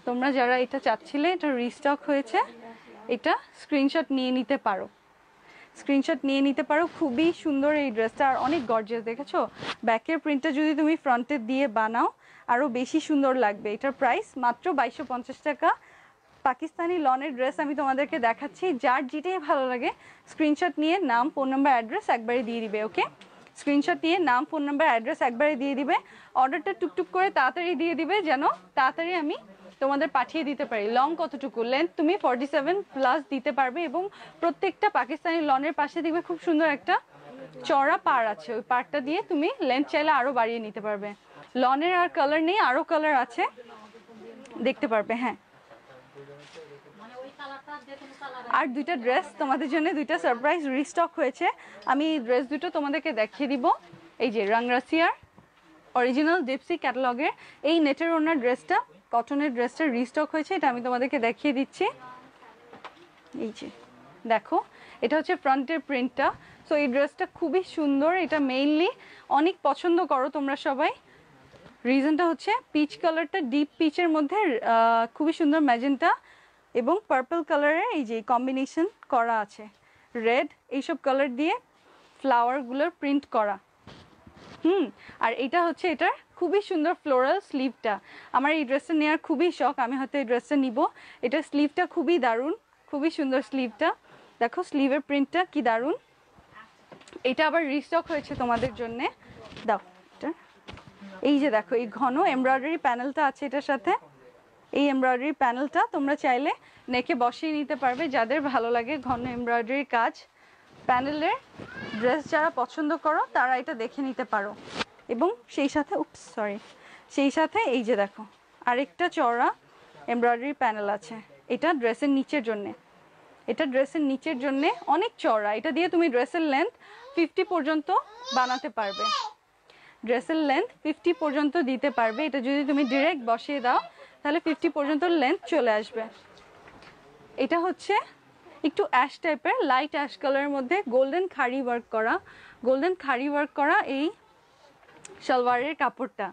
তোমরা যারা এটা চাচ্ছিলে এটা রিস্টক হয়েছে। এটা স্ক্রিনশট নিয়ে নিতে পারো। স্ক্রিনশট নিয়ে নিতে পারো। খুবই সুন্দর এই ড্রেসটা আর অনেক গর্জিয়াস, দেখেছো? ব্যাকের প্রিন্টটা যদি তুমি ফ্রন্টে দিয়ে বানাও আরও বেশি সুন্দর লাগবে। এটার প্রাইস মাত্র বাইশশো পঞ্চাশ টাকা। পাকিস্তানি লনের ড্রেস আমি তোমাদেরকে দেখাচ্ছি, যার যেটাই ভালো লাগে স্ক্রিনশট নিয়ে নাম ফোন নাম্বার অ্যাড্রেস একবারে দিয়ে দিবে। ওকে, স্ক্রিনশট নিয়ে নাম ফোন নাম্বার অ্যাড্রেস একবারে দিয়ে দিবে। অর্ডারটা টুকটুক করে তাড়াতাড়ি দিয়ে দিবে যেন তাড়াতাড়ি আমি তোমাদের পাঠিয়ে দিতে পারি। লং কতটুকু লেন্থ তুমি ফর্টি সেভেন প্লাস দিতে পারবে এবং প্রত্যেকটা পাকিস্তানি লনের পাশে দেখবে খুব সুন্দর একটা চড়া পাড় আছে, ওই পাড়টা দিয়ে তুমি লেন্থ চাইলে আরও বাড়িয়ে নিতে পারবে। লনের আর কালার নেই, আরও কালার আছে দেখতে পারবে। হ্যাঁ, আর দুইটা ড্রেস তোমাদের জন্য, দুইটা সারপ্রাইজ রিস্টক হয়েছে। আমি এই ড্রেস দুটো তোমাদেরকে দেখিয়ে দিব। এই যে রাংরাসিয়ার অরিজিনাল ডিপসি ক্যাটালগের এই নেটের ওনার ড্রেসটা, কটনের ড্রেসটা রিস্টক হয়েছে, এটা আমি তোমাদেরকে দেখিয়ে দিচ্ছি। এই যে দেখো, এটা হচ্ছে ফ্রন্টের প্রিন্টটা। সো এই ড্রেসটা খুবই সুন্দর, এটা মেইনলি অনেক পছন্দ করো তোমরা সবাই। রিজনটা হচ্ছে পিচ কালারটা, ডিপ পিচের মধ্যে খুবই সুন্দর ম্যাজেন্টা এবং পার্পল কালারে এই যে কম্বিনেশন করা আছে, রেড, এইসব কালার দিয়ে ফ্লাওয়ারগুলোর প্রিন্ট করা। হুম, আর এটা হচ্ছে এটার খুবই সুন্দর ফ্লোরাল স্লিভটা। আমার এই ড্রেসটা নেওয়ার খুবই শখ, আমি হয়তো এই ড্রেসটা নিব। এটার স্লিভটা খুবই দারুণ, খুবই সুন্দর স্লিভটা, দেখো স্লিভের প্রিন্টটা কি দারুণ। এটা আবার রিস্টক হয়েছে তোমাদের জন্যে। দাও এটা, এই যে দেখো এই ঘন এমব্রয়ডারি প্যানেলটা আছে এটার সাথে। এই এমব্রয়ডারি প্যানেলটা তোমরা চাইলে নেকে বসিয়ে নিতে পারবে যাদের ভালো লাগে ঘন এমব্রয়ডারি কাজ প্যানেলের ড্রেস। যারা পছন্দ করো তারা এটা দেখে নিতে পারো। এবং সেই সাথে উপস সরি সেই সাথে এই যে দেখো আরেকটা চওড়া এমব্রয়ডারি প্যানেল আছে, এটা ড্রেসের নিচের জন্যে। এটা ড্রেসের নিচের জন্যে অনেক চওড়া, এটা দিয়ে তুমি ড্রেসের লেন্থ ফিফটি পর্যন্ত বানাতে পারবে। ড্রেসের লেন্থ ফিফটি পর্যন্ত দিতে পারবে। এটা যদি তুমি ডিরেক্ট বসিয়ে দাও তাহলে ফিফটি পর্যন্ত লেন্থ চলে আসবে। এটা হচ্ছে একটু অ্যাশ টাইপের, লাইট অ্যাশ কালারের মধ্যে গোল্ডেন খাড়ি ওয়ার্ক করা, গোল্ডেন খাড়ি ওয়ার্ক করা এই সালোয়ারের কাপড়টা।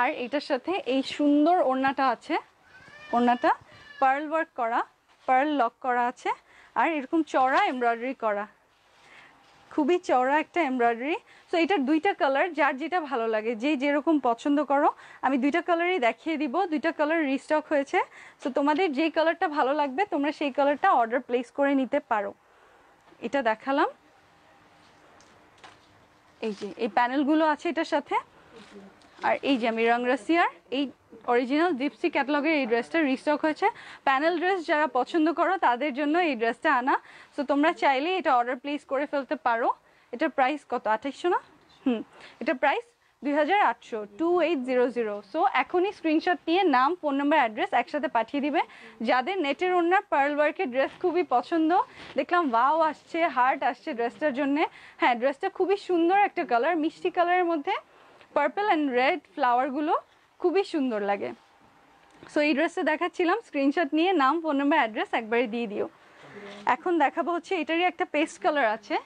আর এটার সাথে এই সুন্দর ওড়নাটা আছে, ওড়নাটা পার্ল ওয়ার্ক করা, পার্ল লক করা আছে আর এরকম চড়া এমব্রয়ডারি করা, খুবই চওড়া একটা এমব্রয়ডারি। সো এটার দুইটা কালার, যার যেটা ভালো লাগে, যে যেরকম পছন্দ করো। আমি দুইটা কালারই দেখিয়ে দিব, দুইটা কালার রিস্টক হয়েছে। সো তোমাদের যে কালারটা ভালো লাগবে তোমরা সেই কালারটা অর্ডার প্লেস করে নিতে পারো। এটা দেখালাম, এই যে এই প্যানেলগুলো আছে এটার সাথে। আর এই যে আমি রাংরাসিয়ার এই অরিজিনাল ডিপসি ক্যাটালগের এই ড্রেসটা রিস্টক হয়েছে। প্যানেল ড্রেস যারা পছন্দ করো তাদের জন্য এই ড্রেসটা আনা। সো তোমরা চাইলে এটা অর্ডার প্লেস করে ফেলতে পারো। এটার প্রাইস কত? আঠাশশো না? হুম, এটার প্রাইস দুই হাজার আটশো two eight zero zero. So এখনই স্ক্রিনশট নিয়ে নাম ফোন নাম্বার অ্যাড্রেস একসাথে পাঠিয়ে দিবে। যাদের নেটের ওনার পার্ল ওয়ার্কের ড্রেস খুবই পছন্দ, দেখলাম ওয়াও আসছে, হার্ট আসছে ড্রেসটার জন্যে। হ্যাঁ, ড্রেসটা খুবই সুন্দর একটা কালার, মিষ্টি কালারের মধ্যে পার্পল অ্যান্ড রেড ফ্লাওয়ারগুলো খুবই সুন্দর লাগে। সো এই ড্রেসটা দেখাচ্ছিলাম, স্ক্রিনশট নিয়ে নাম ফোন নাম্বার অ্যাড্রেস একবারে দিয়ে দিও। এখন দেখাবো হচ্ছে এটারই একটা পেস্ট কালার আছে,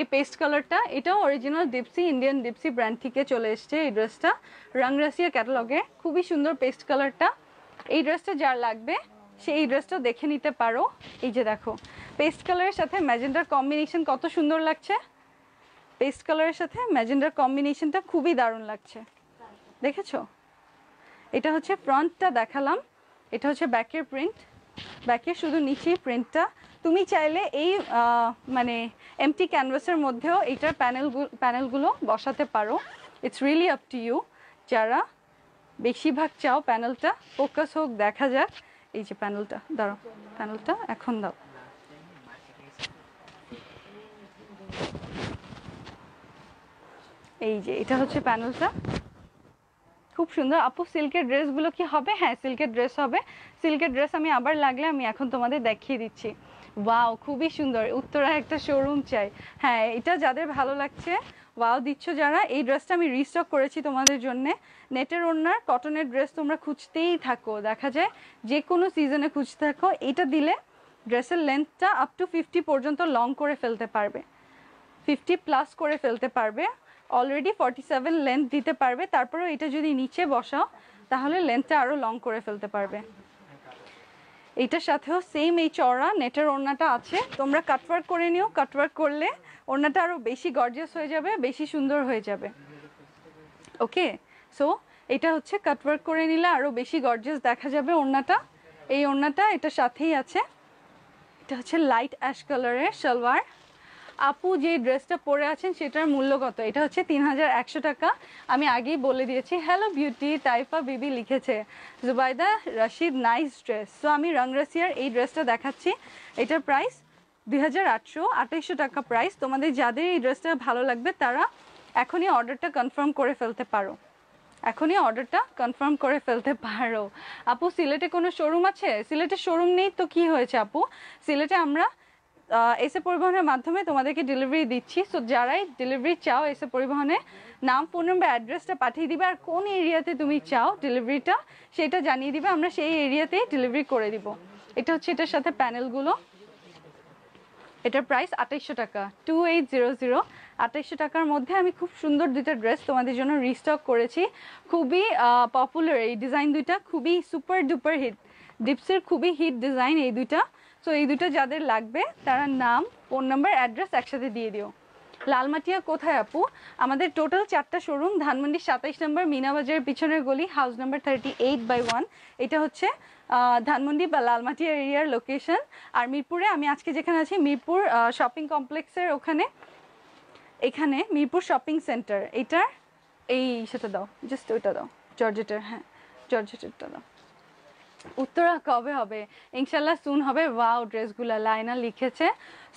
এই পেস্ট কালারটা। এটাও original deep sea, Indian deep sea brand থেকে চলে এসছে এই ড্রেসটা, রাংরাসিয়া ক্যাটালগে। খুবই সুন্দর পেস্ট কালারটা। এই ড্রেসটা যার লাগবে সে এই ড্রেসটা দেখে নিতে পারো। এই যে দেখো পেস্ট কালারের সাথে ম্যাজেন্ডার কম্বিনেশন কত সুন্দর লাগছে। পেস্ট কালারের সাথে ম্যাজেন্ডার কম্বিনেশনটা খুবই দারুণ লাগছে, দেখেছো? এটা হচ্ছে ফ্রন্টটা দেখালাম, এটা হচ্ছে ব্যাকের প্রিন্ট। ব্যাকের শুধু নিচেই প্রিন্টটা। তুমি চাইলে এই মানে এমটি ক্যানভাসের মধ্যেও এইটার প্যানেলগুলো প্যানেলগুলো বসাতে পারো। It's really up to you, যারা বেশিরভাগ চাও প্যানেলটা ফোকাস হোক, দেখা যাক। এই যে প্যানেলটা, দাঁড়াও প্যানেলটা এখন দাও। এই যে এটা হচ্ছে প্যানেলটা, খুব সুন্দর। আপু সিল্কের ড্রেসগুলো কি হবে? হ্যাঁ, সিল্কের ড্রেস হবে। সিল্কের ড্রেস আমি আবার লাগলে আমি এখন তোমাদের দেখিয়ে দিচ্ছি। ওয়াও, খুবই সুন্দর। উত্তরা একটা শোরুম চাই। হ্যাঁ, এটা যাদের ভালো লাগছে ওয়াও দিচ্ছ যারা, এই ড্রেসটা আমি রিস্টক করেছি তোমাদের জন্যে। নেটের ওড়নার কটনের ড্রেস তোমরা খুঁজতেই থাকো, দেখা যায় যে কোনো সিজনে খুঁজতে থাকো। এটা দিলে ড্রেসের লেন্থটা আপ টু ফিফটি পর্যন্ত লং করে ফেলতে পারবে, ফিফটি প্লাস করে ফেলতে পারবে। অলরেডি ফর্টি সেভেন লেন্থ দিতে পারবে, তারপরেও এটা যদি নিচে বসাও তাহলে লেন্থটা আরও লং করে ফেলতে পারবে। এইটার সাথেও সেম এই চড়া নেটের ওড়নাটা আছে, তোমরা কাটওয়ার্ক করে নিও। কাটওয়ার্ক করলে ওড়নাটা আরও বেশি গর্জিয়াস হয়ে যাবে, বেশি সুন্দর হয়ে যাবে। ওকে, সো এটা হচ্ছে কাটওয়ার্ক করে নিলে আরও বেশি গর্জিয়াস দেখা যাবে ওড়নাটা। এই ওড়নাটা এটার সাথেই আছে। এটা হচ্ছে লাইট অ্যাশ কালারের সালোয়ার। আপু যে ড্রেসটা পরে আছেন সেটার মূল্য কত? এটা হচ্ছে তিন হাজার একশো টাকা। আমি আগেই বলে দিয়েছি। হ্যালো বিউটি, তাইফা বিবি লিখেছে। Zubaida Rashid, nice dress. So আমি রংরাসিয়ার এই ড্রেসটা দেখাচ্ছি। এটার প্রাইস দুই হাজার আটশো আঠাইশশো টাকা প্রাইস। তোমাদের যাদের এই ড্রেসটা ভালো লাগবে তারা এখনই অর্ডারটা কনফার্ম করে ফেলতে পারো, এখনই অর্ডারটা কনফার্ম করে ফেলতে পারো। আপু সিলেটে কোনো শোরুম আছে? সিলেটে শোরুম নেই তো কি হয়েছে আপু, সিলেটে আমরা এসে পরিবহনের মাধ্যমে তোমাদেরকে ডেলিভারি দিচ্ছি। সো যারাই ডেলিভারি চাও এসে পরিবহনে নাম, ফোন নাম্বার, অ্যাড্রেসটা পাঠিয়ে দিবে। আর কোন এরিয়াতে তুমি চাও ডেলিভারিটা সেটা জানিয়ে দিবে, আমরা সেই এরিয়াতেই ডেলিভারি করে দিব। এটা হচ্ছে এটার সাথে প্যানেলগুলো। এটার প্রাইস আঠাইশশো টাকা, টু এইট জিরো জিরো আঠাইশশো টাকার মধ্যে আমি খুব সুন্দর দুইটা ড্রেস তোমাদের জন্য রিস্টক করেছি। খুবই পপুলার এই ডিজাইন দুইটা, খুবই সুপার ডুপার হিট। ডিপসির খুবই হিট ডিজাইন এই দুইটা। সো এই দুটো যাদের লাগবে তারা নাম, ফোন নাম্বার, অ্যাড্রেস একসাথে দিয়ে দিও। লালমাটিয়া কোথায় আপু? আমাদের টোটাল চারটা শোরুম। ধানমন্ডি সাতাইশ নম্বর, মিনা বাজারের পিছনের গলি, house number thirty eight by one. এটা হচ্ছে ধানমন্ডি বা লালমাটিয়া এরিয়ার লোকেশন। আর মিরপুরে আমি আজকে যেখানে আছি, মিরপুর শপিং কমপ্লেক্সের ওখানে, এখানে মিরপুর শপিং সেন্টার। এটার এই সেটা দাও, জাস্ট ওইটা দাও, জর্জেটের। হ্যাঁ, জর্জেটেরটা দাও। উত্তরা কবে হবে? ইনশাল্লাহ সুন হবে। ওয়াও, ড্রেসগুলো লাইনা লিখেছে।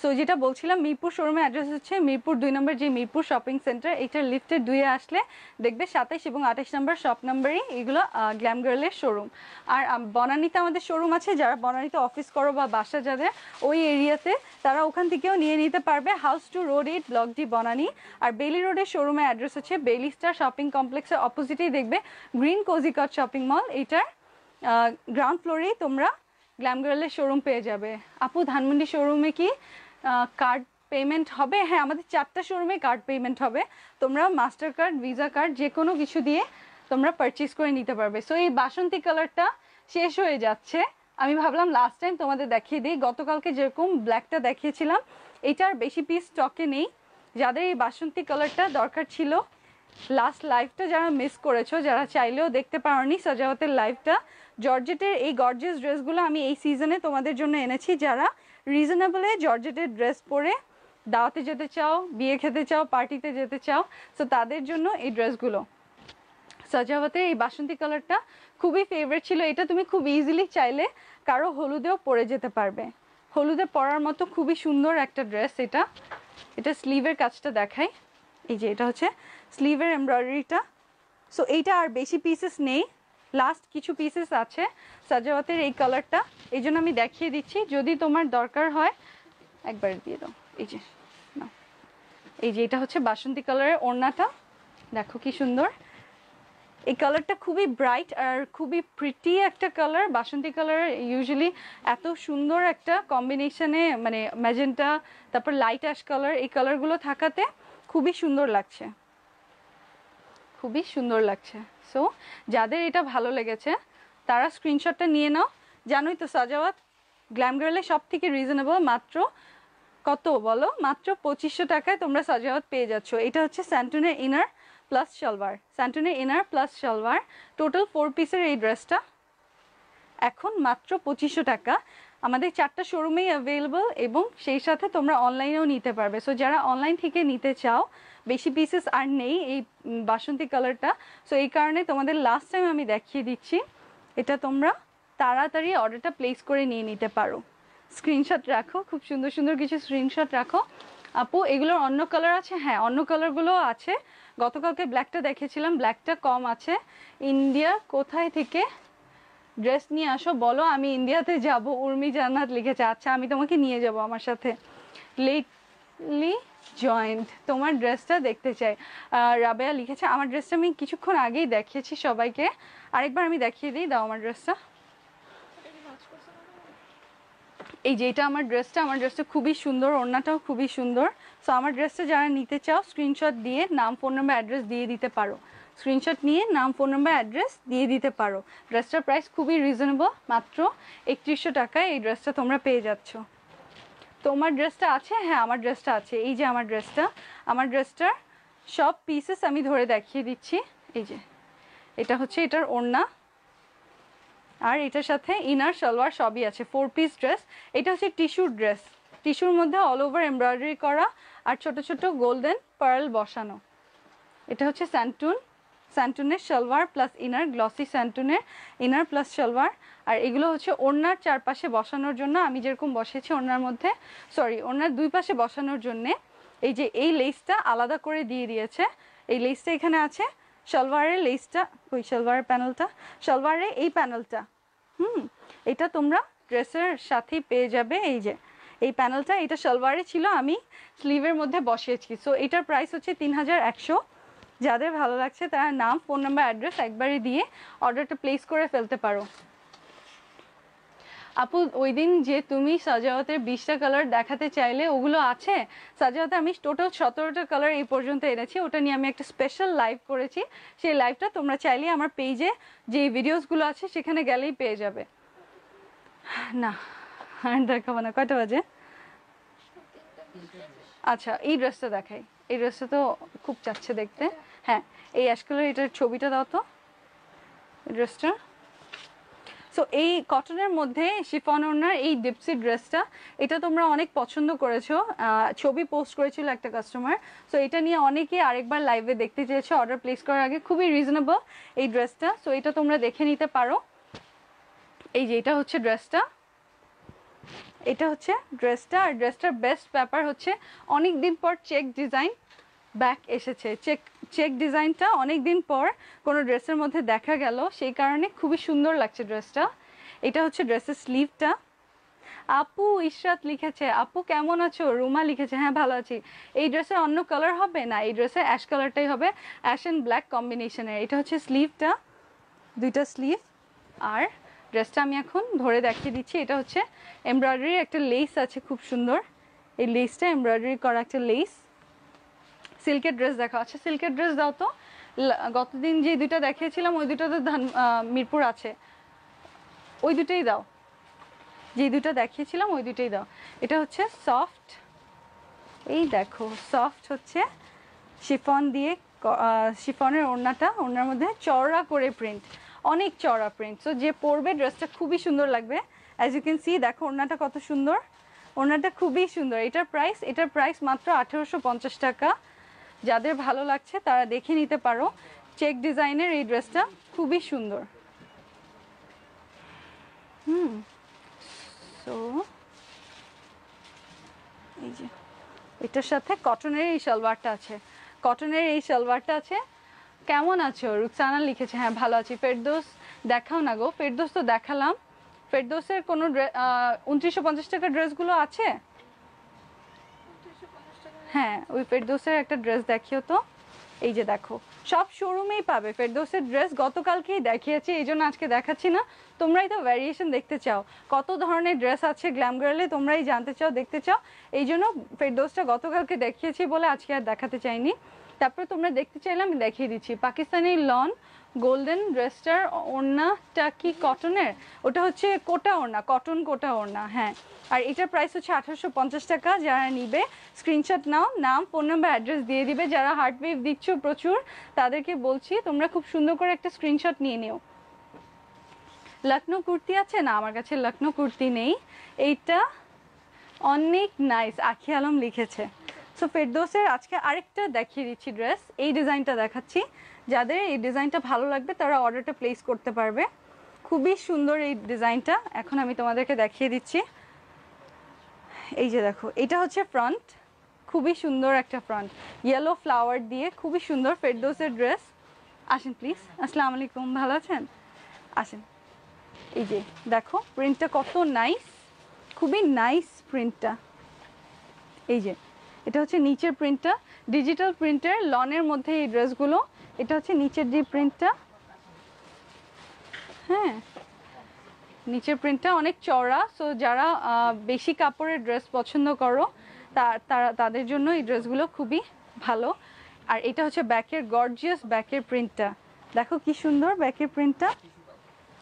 সো যেটা বলছিলাম, মিরপুর শোরুমের অ্যাড্রেস হচ্ছে মিরপুর দুই নম্বর, যে মিরপুর শপিং সেন্টার, এটার লিফটের দুইয়ে আসলে দেখবে সাতাইশ এবং আঠাশ নম্বর শপ নাম্বারই এগুলো গ্ল্যামগার্লের শোরুম। আর বনানীতে আমাদের শোরুম আছে। যারা বনানীতে অফিস করো বা বাসা যাদের ওই এরিয়াতে, তারা ওখান থেকেও নিয়ে নিতে পারবে। House two road eight, block D, Banani. আর বেলি রোডের শোরুমের অ্যাড্রেস হচ্ছে বেলি স্টার শপিং কমপ্লেক্সের অপোজিটেই দেখবে গ্রিন কোজিকট শপিং মল। এটার গ্রাউন্ড ফ্লোরেই তোমরা গ্ল্যামগার্লের শোরুম পেয়ে যাবে। আপু ধানমন্ডি শোরুমে কি কার্ড পেমেন্ট হবে? হ্যাঁ, আমাদের চারটা শোরুমে কার্ড পেমেন্ট হবে। তোমরা মাস্টার কার্ড, ভিসা কার্ড, যে কোনো কিছু দিয়ে তোমরা পারচেস করে নিতে পারবে। সো এই বাসন্তী কালারটা শেষ হয়ে যাচ্ছে। আমি ভাবলাম লাস্ট টাইম তোমাদের দেখিয়ে দিই। গতকালকে যেরকম ব্ল্যাকটা দেখিয়েছিলাম, এটার বেশি পিস স্টকে নেই। যাদের এই বাসন্তী কালারটা দরকার ছিল, লাস্ট লাইভটা যারা মিস করেছো, যারা চাইলেও দেখতে পারোনি সাজাওয়াতের লাইভটা, জর্জেটের এই গর্জিয়াস ড্রেসগুলো আমি এই সিজনে তোমাদের জন্য এনেছি। যারা রিজনেবলে জর্জেটের ড্রেস পরে দাওয়াতে যেতে চাও, বিয়ে খেতে চাও, পার্টিতে যেতে চাও, সো তাদের জন্য এই ড্রেসগুলো। সাজাওয়াতের এই বাসন্তী কালারটা খুবই ফেভারিট ছিল। এটা তুমি খুব ইজিলি চাইলে কারো হলুদেও পরে যেতে পারবে। হলুদে পরার মতো খুবই সুন্দর একটা ড্রেস এটা। এটা স্লিভের কাজটা দেখাই, এই যে এটা হচ্ছে স্লিভের এমব্রয়ডারিটা। সো এইটা আর বেশি পিসেস নেই, লাস্ট কিছু পিসেস আছে সাজাওয়াতের এই কালারটা, এই জন্য আমি দেখিয়ে দিচ্ছি। যদি তোমার দরকার হয় একবার দিয়ে দাও। এই যে না, এই যে এটা হচ্ছে বাসন্তী কালারের ওড়নাটা, দেখো কি সুন্দর। এই কালারটা খুবই ব্রাইট আর খুবই প্রিটি একটা কালার। বাসন্তী কালার ইউজুয়ালি এত সুন্দর একটা কম্বিনেশনে, মানে ম্যাজেন্টা, তারপর লাইট অ্যাশ কালার, এই কালারগুলো থাকাতে খুবই সুন্দর লাগছে, খুবই সুন্দর লাগছে। সো যাদের এটা ভালো লেগেছে তারা স্ক্রিনশটটা নিয়ে নাও। জানোই তো সাজাওয়াত গ্ল্যামগার্লে সব থেকে রিজনেবল, মাত্র কত বলো, মাত্র পঁচিশশো টাকায় তোমরা সাজাওয়াত পেয়ে যাচ্ছ। এটা হচ্ছে স্যান্টুনের ইনার প্লাস সালোয়ার, স্যান্টুনের inner plus salwar, total four পিসের এই ড্রেসটা এখন মাত্র পঁচিশশো টাকা। আমাদের চারটা শোরুমেই অ্যাভেলেবল এবং সেই সাথে তোমরা অনলাইনেও নিতে পারবে। সো যারা অনলাইন থেকে নিতে চাও, বেশি পিসেস আর নেই এই বাসন্তী কালারটা। সো এই কারণে তোমাদের লাস্ট টাইম আমি দেখিয়ে দিচ্ছি। এটা তোমরা তাড়াতাড়ি অর্ডারটা প্লেস করে নিয়ে নিতে পারো। স্ক্রিনশট রাখো, খুব সুন্দর সুন্দর কিছু স্ক্রিনশট রাখো। আপু এগুলোর অন্য কালার আছে? হ্যাঁ, অন্য কালারগুলোও আছে। গতকালকে ব্ল্যাকটা দেখেছিলাম, ব্ল্যাকটা কম আছে। ইন্ডিয়া কোথায় থেকে ড্রেস নিয়ে আসো বলো? আমি ইন্ডিয়াতে যাব, উর্মি জান্নাত লিখেছে। আচ্ছা, আমি তোমাকে নিয়ে যাব আমার সাথে। লেটলি জয়েন্ট, তোমার ড্রেসটা দেখতে চাই। রাবেয়া লিখেছে আমার ড্রেসটা আমি কিছুক্ষণ আগেই দেখিয়েছি সবাইকে। আরেকবার আমি দেখিয়ে দিই, দাও আমার ড্রেসটা। এই যে এটা আমার ড্রেসটা, আমার ড্রেসটা খুবই সুন্দর, ওড়নাটাও খুবই সুন্দর। সো আমার ড্রেসটা যারা নিতে চাও স্ক্রিনশট দিয়ে নাম, ফোন নাম্বার, অ্যাড্রেস দিয়ে দিতে পারো। स्क्रीनशॉट নিয়ে নাম ফোন নাম্বার অ্যাড্রেস দিয়ে দিতে পারো। ড্রেসটার প্রাইস খুবই রিজনেবল, মাত্র একত্রিশশো টাকায় এই ড্রেসটা তোমরা পেয়ে যাচ্ছ। তোমার ড্রেসটা আছে? হ্যাঁ আমার ড্রেসটা আছে, এই যে আমার ড্রেসটা। আমার ড্রেসটার সব পিসেস আমি ধরে দেখিয়ে দিচ্ছি। এই যে এটা হচ্ছে এটার ওড়না, আর এটার সাথে ইনার সালোয়ার সবই আছে, ফোর পিস ড্রেস। এটা হচ্ছে টিস্যুর ড্রেস, টিস্যুর মধ্যে অল ওভার এমব্রয়ডারি করা আর ছোট ছোট গোল্ডেন পার্ল বসানো। এটা হচ্ছে স্যান্টুন, স্যান্টুনের সালোয়ার প্লাস ইনার, গ্লসি স্যান্টুনের ইনার প্লাস সালোয়ার। আর এগুলো হচ্ছে ওড়নার চারপাশে বসানোর জন্য, আমি যেরকম বসেছি ওড়নার মধ্যে, সরি ওড়নার দুই পাশে বসানোর জন্যে এই যে এই লেসটা আলাদা করে দিয়ে দিয়েছে। এই লেসটা এখানে আছে, সালোয়ারের লেসটা ওই সালোয়ারের প্যানেলটা, সালোয়ারের এই প্যানেলটা, হুম এটা তোমরা ড্রেসের সাথেই পেয়ে যাবে। এই যে এই প্যানেলটা, এটা সালোয়ারে ছিল, আমি স্লিভের মধ্যে বসিয়েছি। সো এটার প্রাইস হচ্ছে তিন হাজার একশো। যাদের ভালো লাগছে তারা নাম ফোন নাম্বার অ্যাড্রেস একবারই দিয়ে অর্ডারটা প্লেস করে ফেলতে পারো। আপু ওই দিন যে তুমি সাজাওয়াতের বিশটা কালার দেখাতে চাইলে ওগুলো আছে? সাজাওয়াতে আমি টোটাল সতেরোটা কালার এই পর্যন্ত এনেছি, ওটা নিয়ে আমি একটা স্পেশাল লাইভ করেছি। সেই লাইভটা তোমরা চাইলে আমার পেজে যে ভিডিওসগুলো আছে সেখানে গেলেই পেয়ে যাবে। না আর দেখাবো না, কয়টা বাজে? আচ্ছা এই ড্রেসটা দেখাই, এই ড্রেসটা তো খুব চাচ্ছে দেখতে। হ্যাঁ এই অ্যাশ কালার, এটার ছবিটা দাও তো ড্রেসটা। সো এই কটনের মধ্যে শিফন ওড়নার এই ডিপসি ড্রেসটা, এটা তোমরা অনেক পছন্দ করেছো, ছবি পোস্ট করেছিল একটা কাস্টমার। সো এটা নিয়ে অনেকেই আরেকবার লাইভে দেখতে চেয়েছে অর্ডার প্লেস করার আগে। খুবই রিজনেবল এই ড্রেসটা, সো এটা তোমরা দেখে নিতে পারো। এই যে এটা হচ্ছে ড্রেসটা, এটা হচ্ছে ড্রেসটা। আর ড্রেসটার বেস্ট ব্যাপার হচ্ছে অনেক দিন পর চেক ডিজাইন ব্যাক এসেছে। চেক চেক ডিজাইনটা অনেক দিন পর কোনো ড্রেসের মধ্যে দেখা গেল, সেই কারণে খুবই সুন্দর লাগছে ড্রেসটা। এটা হচ্ছে ড্রেসের স্লিভটা। আপু ইশরাত লিখেছে, আপু কেমন আছো? রুমা লিখেছে হ্যাঁ ভালো আছি। এই ড্রেসের অন্য কালার হবে না, এই ড্রেসের অ্যাশ কালারটাই হবে, অ্যাশ অ্যান্ড ব্ল্যাক কম্বিনেশনের। এটা হচ্ছে স্লিভটা, দুইটা স্লিভ। আর ড্রেসটা আমি এখন ধরে দেখিয়ে দিচ্ছি। এটা হচ্ছে এমব্রয়ডারি একটা লেস আছে খুব সুন্দর, এই লেসটা এমব্রয়ডারি করা একটা লেস। সিল্কের ড্রেস দেখা আছে? সিল্কের ড্রেস দাও তো। গতদিন যে দুইটা দেখিয়েছিলাম ওই দুটো তো ধান মিরপুর আছে, ওই দুটোই দাও, যে দুটো দেখিয়েছিলাম ওই দুটোই দাও। এটা হচ্ছে সফট, এই দেখো সফট হচ্ছে শিফন দিয়ে, শিফনের ওড়নাটা, ওড়নার মধ্যে চওড়া করে প্রিন্ট, অনেক চওড়া প্রিন্ট। সো যে পরবে ড্রেসটা খুবই সুন্দর লাগবে। অ্যাজ ইউ ক্যান সি, দেখো ওড়নাটা কত সুন্দর, ওড়নাটা খুবই সুন্দর। এটার প্রাইস, এটার প্রাইস মাত্র আঠেরোশো পঞ্চাশ টাকা। যাদের ভালো লাগছে তারা দেখে নিতে পারো। চেক ডিজাইনের এই ড্রেসটা খুবই সুন্দর। হুম সো এই যে এটার সাথে কটনের এই সালোয়ারটা আছে, কটনের এই সালোয়ারটা আছে। কেমন আছো? রুকসানা লিখেছে হ্যাঁ ভালো আছি। ফেরদোস দেখাও না গো। ফেরদোস তো দেখালাম। ফেরদোসের কোনো উনত্রিশশো পঞ্চাশ টাকার ড্রেসগুলো আছে? হ্যাঁ ওই ফেরদোসের একটা ড্রেস দেখিও তো। এই যে দেখো সব শোরুমেই পাবে ফেরদোসের ড্রেস, গতকালকেই দেখিয়েছি এই জন্য আজকে দেখাচ্ছি না। তোমরাই তো ভ্যারিয়েশন দেখতে চাও, কত ধরনের ড্রেস আছে গ্ল্যামগার্লে তোমরাই জানতে চাও, দেখতে চাও, এই জন্য ফেরদোসটা গতকালকে দেখিয়েছি বলে আজকে আর দেখাতে চাইনি। তারপরে তোমরা দেখতে চাইলে আমি দেখিয়ে দিচ্ছি। পাকিস্তানি লন গোল্ডেন ড্রেসটার ওড়নাটা কি কটনের? ওটা হচ্ছে কোটা ওড়না, কটন কোটা ওড়না। হ্যাঁ আর এটার প্রাইস হচ্ছে আঠারোশো পঞ্চাশ টাকা। যারা নিবে স্ক্রিনশট নাও, নাম ফোন নাম্বার অ্যাড্রেস দিয়ে দিবে। যারা হার্ট ওয়েভ দিচ্ছ প্রচুর তাদেরকে বলছি তোমরা খুব সুন্দর করে একটা স্ক্রিনশট নিয়ে নিও। লখনৌ কুর্তি আছে? না আমার কাছে লখনৌ কুর্তি নেই। এইটা অনেক নাইস, আখি আলম লিখেছে। সো ফেরদোসের আজকে আরেকটা দেখিয়ে দিচ্ছি ড্রেস, এই ডিজাইনটা দেখাচ্ছি। যাদের এই ডিজাইনটা ভালো লাগবে তারা অর্ডারটা প্লেস করতে পারবে। খুবই সুন্দর এই ডিজাইনটা, এখন আমি তোমাদেরকে দেখিয়ে দিচ্ছি। এই যে দেখো এটা হচ্ছে ফ্রন্ট, খুবই সুন্দর একটা ফ্রন্ট, ইয়েলো ফ্লাওয়ার দিয়ে, খুবই সুন্দর ফেরদোসের ড্রেস। আসেন প্লিজ। আসসালামু আলাইকুম, ভালো আছেন? আসেন। এই যে দেখো প্রিন্টটা কত নাইস, খুবই নাইস প্রিন্টটা। এই যে এটা হচ্ছে নিচের প্রিন্টটা, ডিজিটাল প্রিন্টের লনের মধ্যে এই ড্রেসগুলো। এটা হচ্ছে নিচের যে প্রিন্টটা, হ্যাঁ নিচের প্রিন্টটা অনেক চওড়া। সো যারা বেশি কাপড়ের ড্রেস পছন্দ করো তারা তাদের জন্য এই ড্রেসগুলো খুবই ভালো। আর এটা হচ্ছে ব্যাকের গর্জিয়াস ব্যাকের প্রিন্টটা, দেখো কি সুন্দর ব্যাকের প্রিন্টটা,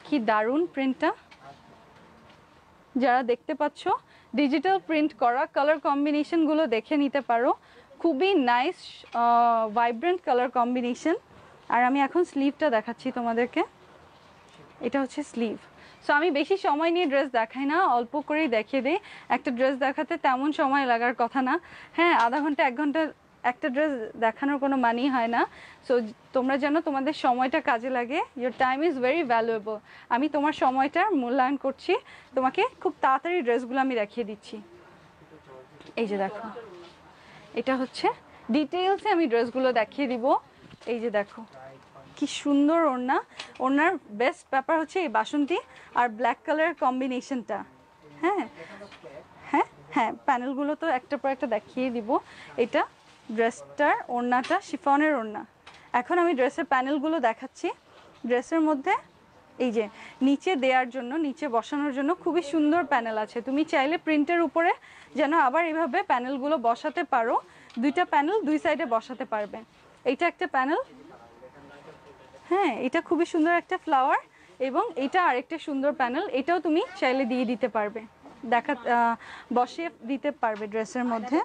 কি দারুণ প্রিন্টটা। যারা দেখতে পাচ্ছ ডিজিটাল প্রিন্ট করা, কালার কম্বিনেশনগুলো দেখে নিতে পারো, খুবই নাইস ভাইব্রেন্ট কালার কম্বিনেশন। আর আমি এখন স্লিভটা দেখাচ্ছি তোমাদেরকে, এটা হচ্ছে স্লিভ। সো আমি বেশি সময় নিয়ে ড্রেস দেখাই না, অল্প করেই দেখিয়ে দিই। একটা ড্রেস দেখাতে তেমন সময় লাগার কথা না, হ্যাঁ আধা ঘন্টা এক ঘন্টা একটা ড্রেস দেখানোর কোনো মানেই হয় না। সো তোমরা যেন তোমাদের সময়টা কাজে লাগে, your time is very valuable. আমি তোমার সময়টার মূল্যায়ন করছি, তোমাকে খুব তাড়াতাড়ি ড্রেসগুলো আমি দেখিয়ে দিচ্ছি। এই যে দেখো, এটা হচ্ছে ডিটেলসে আমি ড্রেসগুলো দেখিয়ে দিব। এই যে দেখো কি সুন্দর ওড়না, ওড়নার বেস্ট ব্যাপার হচ্ছে এই বাসন্তী আর ব্ল্যাক কালারের কম্বিনেশনটা। হ্যাঁ হ্যাঁ হ্যাঁ প্যানেলগুলো তো একটা পর একটা দেখিয়ে দিব। এটা ড্রেসটার ওড়নাটা শিফনের ওড়না। এখন আমি ড্রেসের প্যানেলগুলো দেখাচ্ছি। ড্রেসের মধ্যে এই যে নিচে দেওয়ার জন্য, নিচে বসানোর জন্য খুবই সুন্দর প্যানেল আছে। তুমি চাইলে প্রিন্টের উপরে যেন আবার এইভাবে প্যানেলগুলো বসাতে পারো, দুইটা প্যানেল দুই সাইডে বসাতে পারবে। এইটা একটা প্যানেল, হ্যাঁ এটা খুবই সুন্দর একটা ফ্লাওয়ার, এবং এটা আরেকটা সুন্দর প্যানেল, এটাও তুমি চাইলে দিয়ে দিতে পারবে, দেখা বসিয়ে দিতে পারবে ড্রেসের মধ্যে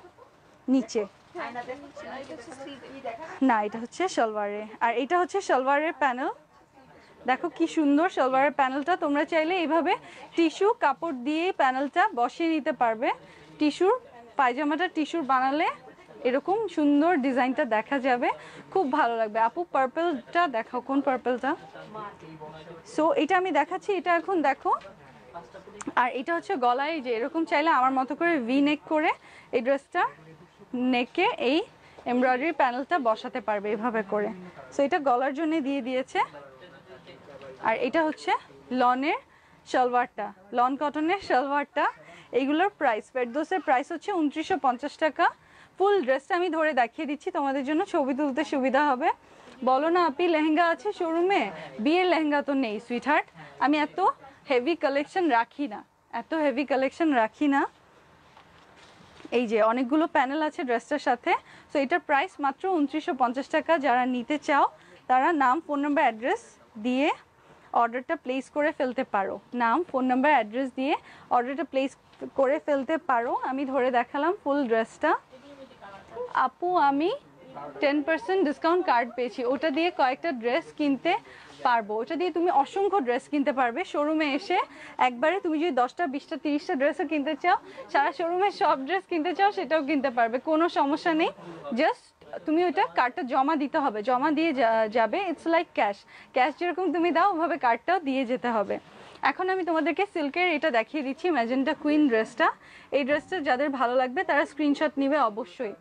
নিচে। না এটা হচ্ছে সালোয়ারে, আর এটা হচ্ছে সালোয়ারের প্যানেল। দেখো কি সুন্দর সালোয়ারের প্যানেলটা, তোমরা চাইলে এইভাবে টিস্যু কাপড় দিয়ে প্যানেলটা বসিয়ে নিতে পারবে। টিস্যুর পায়জামাটা টিস্যুর বানালে এরকম সুন্দর ডিজাইনটা দেখা যাবে, খুব ভালো লাগবে। আপু পার্পলটা দেখাও, কোন পার্পলটা? সো এটা আমি দেখাচ্ছি, এটা এখন দেখো। আর এটা হচ্ছে গলায় যে এরকম চাইলে আমার মতো করে ভি নেক করে এই ড্রেসটা নেকে এই এমব্রয়ডারি প্যানেলটা বসাতে পারবে এভাবে করে। সো এটা গলার জন্য দিয়ে দিয়েছে। আর এটা হচ্ছে লনের সালোয়ারটা, লন কটনের সালোয়ারটা। এইগুলোর প্রাইস, ফেরদৌসের প্রাইস হচ্ছে উনত্রিশশো পঞ্চাশ টাকা। ফুল ড্রেসটা আমি ধরে দেখিয়ে দিচ্ছি তোমাদের জন্য, ছবি তুলতে সুবিধা হবে। বলো না আপি লেহেঙ্গা আছে শোরুমে? বিয়ের লেহেঙ্গা তো নেই সুইটহার্ট, আমি এত হেভি কালেকশন রাখি না, এত হেভি কালেকশন রাখি না। এই যে অনেকগুলো প্যানেল আছে ড্রেসটার সাথে। সো এটার প্রাইস মাত্র উনত্রিশশো পঞ্চাশ টাকা। যারা নিতে চাও তারা নাম, ফোন নাম্বার, অ্যাড্রেস দিয়ে অর্ডারটা প্লেস করে ফেলতে পারো। নাম, ফোন নাম্বার, অ্যাড্রেস দিয়ে অর্ডারটা প্লেস করে ফেলতে পারো। আমি ধরে দেখালাম ফুল ড্রেসটা। আপু আমি টেন পার্সেন্ট ডিসকাউন্ট কার্ড পেয়েছি, ওটা দিয়ে কয়েকটা ড্রেস কিনতে পারবো। ওটা দিয়ে তুমি অসংখ্য ড্রেস কিনতে পারবে শোরুমে এসে একবারে। তুমি যদি দশটা বিশটা তিরিশটা ড্রেসও কিনতে চাও, সারা শোরুমে সব ড্রেস কিনতে চাও, সেটাও কিনতে পারবে, কোনো সমস্যা নেই। জাস্ট তুমি ওইটা কার্ডটা জমা দিতে হবে, জমা দিয়ে যাবে। ইটস লাইক ক্যাশ, ক্যাশ যেরকম তুমি দাও ওভাবে কার্ডটাও দিয়ে যেতে হবে। এখন আমি তোমাদেরকে সিল্কের এটা দেখিয়ে দিচ্ছি, ম্যাজেন্টা কুইন ড্রেসটা। এই ড্রেসটা যাদের ভালো লাগবে তারা স্ক্রিনশট নেবে অবশ্যই।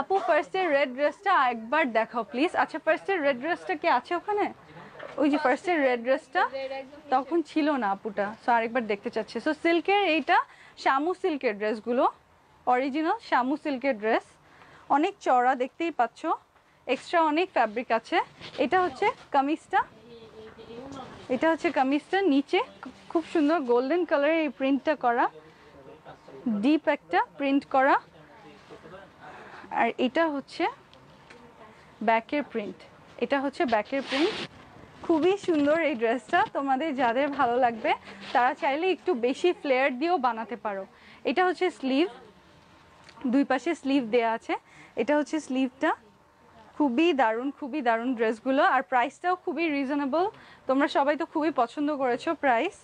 আপু ফার্স্টের রেড ড্রেসটা একবার দেখাও প্লিজ। আচ্ছা ফার্স্টের রেড ড্রেসটা কি আছে ওখানে? ওই যে ফার্স্টের রেড ড্রেসটা তখন ছিল না আপুটা, সো আরেকবার দেখতে চাচ্ছে। সো সিল্কের এইটা শামু সিল্কের ড্রেসগুলো, অরিজিনাল শামু সিল্কের ড্রেস, অনেক চওড়া দেখতেই পাচ্ছ, এক্সট্রা অনেক ফ্যাব্রিক আছে। এটা হচ্ছে কামিজটা, এটা হচ্ছে কামিজটা, নিচে খুব সুন্দর গোল্ডেন কালারের এই প্রিন্টটা করা, ডিপ একটা প্রিন্ট করা। আর এটা হচ্ছে ব্যাকের প্রিন্ট, এটা হচ্ছে ব্যাকের প্রিন্ট। খুবই সুন্দর এই ড্রেসটা, তোমাদের যাদের ভালো লাগবে তারা চাইলে একটু বেশি ফ্লেয়ার দিয়েও বানাতে পারো। এটা হচ্ছে স্লিভ, দুই পাশে স্লিভ দেয়া আছে। এটা হচ্ছে স্লিভটা, খুবই দারুণ, খুবই দারুণ ড্রেসগুলো। আর প্রাইসটাও খুবই রিজনেবল, তোমরা সবাই তো খুবই পছন্দ করেছো প্রাইস।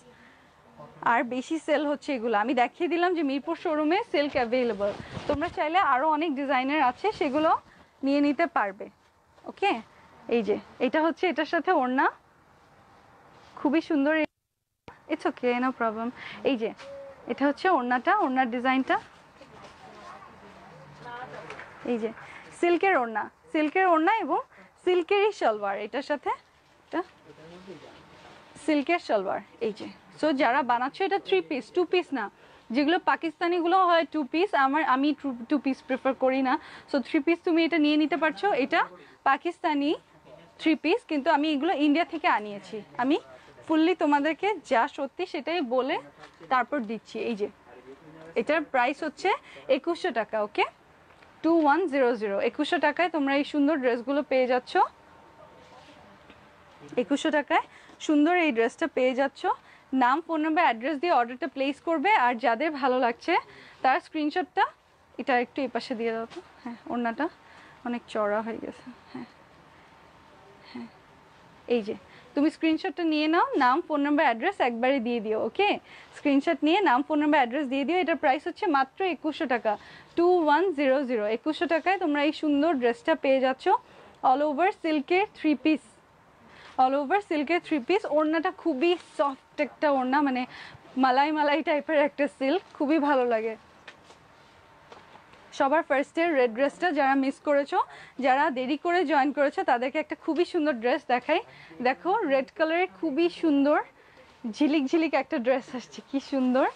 আর বেশি সেল হচ্ছে এগুলো, আমি দেখিয়ে দিলাম যে মিরপুর শোরুমে সিল্ক অ্যাভেলেবল। তোমরা চাইলে আরও অনেক ডিজাইনের আছে, সেগুলো নিয়ে নিতে পারবে। ওকে এই যে এটা হচ্ছে এটার সাথে ওড়না, খুবই সুন্দর। It's okay no problem. এই যে এটা হচ্ছে ওড়নাটা, ওড়নার ডিজাইনটা, এই যে সিল্কের ওড়না, সিল্কের ওড়না এবং সিল্কেরই সালোয়ার এটার সাথে, এটা সিল্কের সালোয়ার। এই যে সো যারা বানাচ্ছ এটা থ্রি পিস, টু পিস না, যেগুলো পাকিস্তানিগুলো হয় টু পিস, আমার আমি টু পিস প্রেফার করি না। সো থ্রি পিস তুমি এটা নিয়ে নিতে পারছো, এটা পাকিস্তানি থ্রি পিস, কিন্তু আমি এগুলো ইন্ডিয়া থেকে আনিয়েছি। আমি ফুললি তোমাদেরকে যা সত্যি সেটাই বলে তারপর দিচ্ছি। এই যে এটার প্রাইস হচ্ছে একুশশো টাকা। Okay two one zero zero एकुशो टाकाय तोमरा ए सुंदर ड्रेसगुलो पेये जाच्छो एकुशो टाकाय सुंदर ए ड्रेसटा पेये जाच्छो नाम फोन नम्बर एड्रेस दिए अर्डारटा प्लेस करबे आर जादेर भालो लागछे तारा स्क्रीनशटटा एटा एकटु ए पाशे दिये दाओ तो हाँ ओन्नाटा अनेक चौड़ा हये गेछे हाँ हाँ एई जे तुम स्क्रीनशॉट नहीं नाओ नाम फोन नम्बर एड्रेस एक बारे दिए दिओ ओके स्क्रीनशॉट नहीं नाम फोन नम्बर एड्रेस दिए दिओ एटार प्राइस होच्छे मात्र एकुशो टाका टू वन जीरो जीरो एकुशो टाकाय तोमरा एई सुंदर ड्रेसटा पेये जाच्छो अल ओवर सिल्केर थ्री पिस अल ओवर सिल्केर थ्री पिस ओड़नाटा खुबी सफ्ट एकटा ओड़ना माने मालाई मालाई टाइपेर एकटा सिल्क खुबी भालो लागे सबार फार्स्ट रेड ड्रेसटा जरा मिस करेछो जरा देरी करे जॉइन करेछो तादेरके एकटा खुबी सुंदर ड्रेस देखाई देखो रेड कलरेर खुबी सुंदर झिलिक झिलिक एकटा ड्रेस आसछे कि सुंदर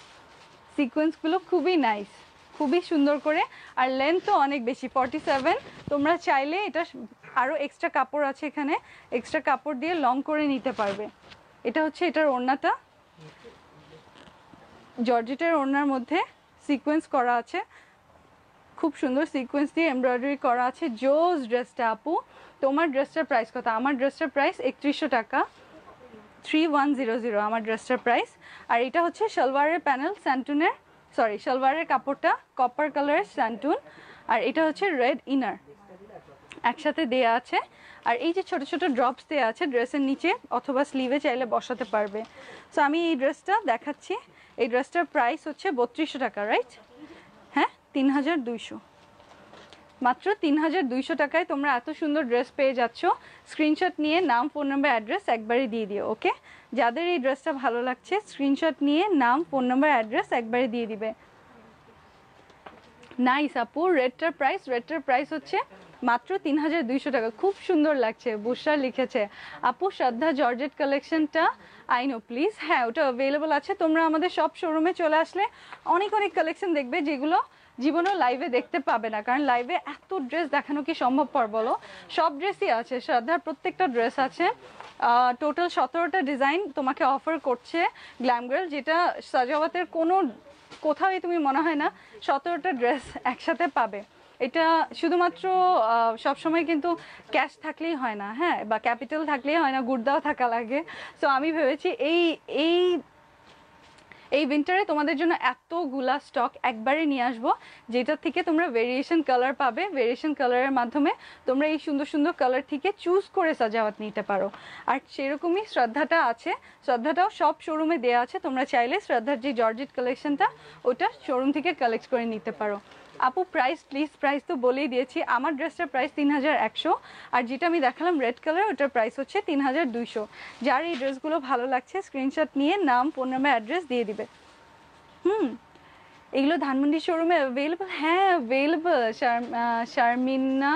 सिकोएंसगुलो खुबी नाइस खुबी सुंदर करे आर लेंथो अनेक बेशी फोर्टी सेवन तोमरा चाइले एटा आरो एक्सट्रा कापड़ आछे एखाने एक्सट्रा कापड़ दिये लंग करे निते पारबे एटा होच्छे एटार ओड़नाटा जर्जेटेर ओड़नार मध्ये सिकोएंस करा आछे खूब सुंदर सिक्वेंस दिए एमब्रॉयडरी करा आछे जोस ड्रेसटा आपू तोमार ड्रेसटार प्राइस कत आमार ड्रेसटार प्राइस एकत्रिशो टाका थ्री वन जिरो जिरो आमार ड्रेसटार प्राइस और एटा होच्छे शालवारेर पैनल सैंटुनेर सरि शालवारेर कापड़टा कपार कलरेर सैंटुन और एटा होच्छे रेड इनार एकसाथे देया आछे और एई जे छोटो छोटो ड्रप्स देया आछे ड्रेसेर नीचे अथवा स्लीवे चाइले बसाते पारबे सो आमी एई ड्रेसटा देखाच्छि एई ड्रेसटार प्राइस होच्छे बत्रिशो टाका राइट तीन हज़ार दुशो मात्र तीन हज़ार दुशो टाकाय तोमरा एत सुंदर ड्रेस पेये जाच्छो स्क्रीनशट निये नाम फोन नम्बर एड्रेस एकबारे दिए दिओ ओके जादेर एई ड्रेसटा भालो लागछे स्क्रीनशट निये नाम फोन नम्बर एड्रेस एकबारे दिए दिबे नाइस आपू रेडटार प्राइस रेडटार प्राइस होच्छे मात्र तीन हज़ार दुशो टाका खूब सुंदर लागछे बुशरा लिखेछे आपू श्रद्धा जर्जेट कलेक्शनटा आई नो प्लिज हाँ ओटा अवेलेबल आछे तोमरा आमादेर सब शोरूमे चले आसले अनेक अनेक कलेक्शन देखबे जेगुलो जीवनों लाइवे देखते पाबे ना कारण लाइवे एतो ड्रेस देखानो कि सम्भवपर बोलो सब ड्रेसई आछे श्रद्धार प्रत्येकटा ड्रेस आछे टोटाल सत्रहटा डिजाइन तोमाके अफार करछे ग्लैमग्रल जेटा सजावटेर कोनो कोथाओई तुमि मने हय ना सत्रहटा ड्रेस एकसाथे पाबे এটা শুধুমাত্র সব সময় কিন্তু ক্যাশ থাকলেই হয় না হ্যাঁ বা ক্যাপিটাল থাকলেই হয় না গুড়দাও থাকা লাগে সো আমি ভেবেছি এই এই এই উইন্টারে তোমাদের জন্য এতগুলা স্টক একবারে নিয়ে আসবো যেটা থেকে তোমরা ভেরিয়েশন কালার পাবে ভেরিয়েশন কালারের মাধ্যমে তোমরা এই সুন্দর সুন্দর কালার থেকে চুজ করে সাজাওয়াত নিতে পারো আর সেরকমই শ্রদ্ধাটা আছে শ্রদ্ধাটাও সব শোরুমে দেয়া আছে তোমরা চাইলে শ্রদ্ধার যে জর্জেট কালেকশনটা ওটা শোরুম থেকে কালেক্ট করে নিতে পারো आपू प्राइस प्लिज प्राइस तो बोले ही दिए आमार ड्रेसटार प्राइस तीन हज़ार एकशो और जेटा आमी देखालाम रेड कलर ओटार प्राइस होच्छे तीन हज़ार दुइशो जार एई ड्रेसगुलो भालो लागछे स्क्रीनशट निये नाम फोन नम्बर एड्रेस दिए दिबे हम्म एगुलो धानमंडी शोरूमे अवेलेबल हाँ अवेलेबल शार्मिना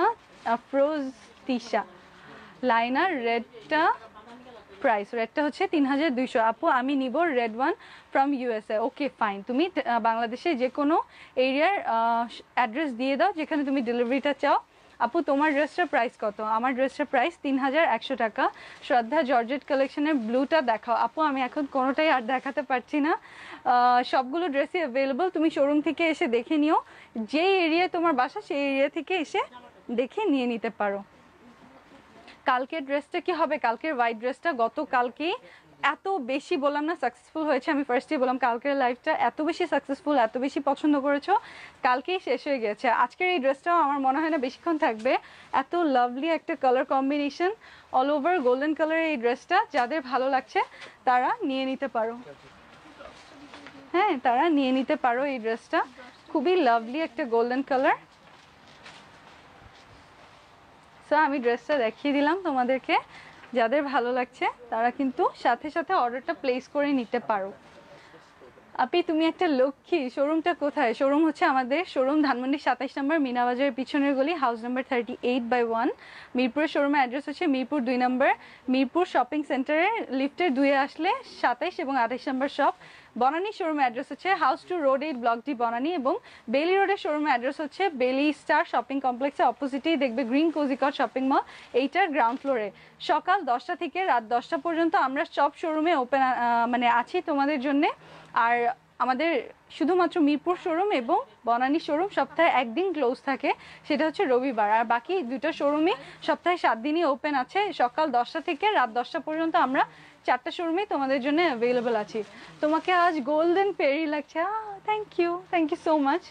अफरोज तिशा लाइनार रेडटा प्राइस रेडटा होच्छे तीन हज़ार दुइशो आपू आमी निब red one from USA okay fine तुमी बांग्लादेशे जे कोनो एरियार एड्रेस दिए दाओ जेखाने तुमी डिलिवरिटा चाओ आपू तोमार ड्रेसटार प्राइस कत आमार ड्रेसटार प्राइस तीन हज़ार एकशो टाका श्रद्धा जर्जेट कलेक्शनेर ब्लूटा देखाओ आपू आमी एखन कोनोटाई आर देखाते पारछि ना सबगुलो ड्रेसई अवेलेबल तुमी शोरूम थेके एसे देखे निओ जे एरियाय तोमार बासा सेई एरिया थेके एसे देखे निये निते पारो কালকের ড্রেসটা কি হবে কালকের হোয়াইট ড্রেসটা গত কালকে এত বেশি বললাম না সাকসেসফুল হয়েছে আমি ফার্স্টই বললাম কালকের লাইভটা এত বেশি সাকসেসফুল এত বেশি পছন্দ করেছো কালকেই শেষ হয়ে গেছে আজকের এই ড্রেসটাও আমার মনে হয় না বেশিক্ষণ থাকবে এত লাভলি একটা colour combination all over golden কালারের এই ড্রেসটা যাদের ভালো লাগছে তারা নিয়ে নিতে পারো হ্যাঁ তারা নিয়ে নিতে পারো এই ড্রেসটা খুবই লাভলি একটা গোল্ডেন কালার सो आमी ड्रेसटा देखिए दिलाम तोमादेरके जादेर भालो लागछे तारा किन्तु साथे साथे अर्डारटा प्लेस करे निते पारो आपी तुमी एकटा लक्ष्मी शोरूमटा कोथाय शोरूम होच्छे आमादेर शोरूम धानमंडी सत्ताईश नम्बर मीना बाजारेर पिछनेर गली house number thirty eight by one Mirpur शोरूमेर एड्रेस होच्छे मिरपुर दुई नम्बर मिरपुर शपिंग सेंटारेर लिफ्टेर दुए आसले सत्ताईश एबं अट्ठाईश number shop Banani showroom address होच्छे house two road eight block D Banani एबं बेली रोडे शोरूम एड्रेस होच्छे बेली स्टार शपिंग कमप्लेक्स अपोजिटेई देखबे ग्रीन कोजिकट शपिंग मल एइटार ग्राउंड फ्लोरे सकाल दसटा थेके रात दसटा पर्यन्त आमरा सब शोरूमे ओपेन माने आछि तोमादेर जोन्नो আর আমাদের শুধুমাত্র মিরপুর শোরুম এবং বনানী শোরুম সপ্তাহে একদিন ক্লোজ থাকে, সেটা হচ্ছে রবিবার। আর বাকি দুটো শোরুমই সপ্তাহে সাত দিনই ওপেন আছে, সকাল দশটা থেকে রাত দশটা পর্যন্ত। আমরা চারটা শোরুমই তোমাদের জন্য অ্যাভেলেবল আছি। তোমাকে আজ গোল্ডেন পেরি লাগছে। Thank you, thank you so much.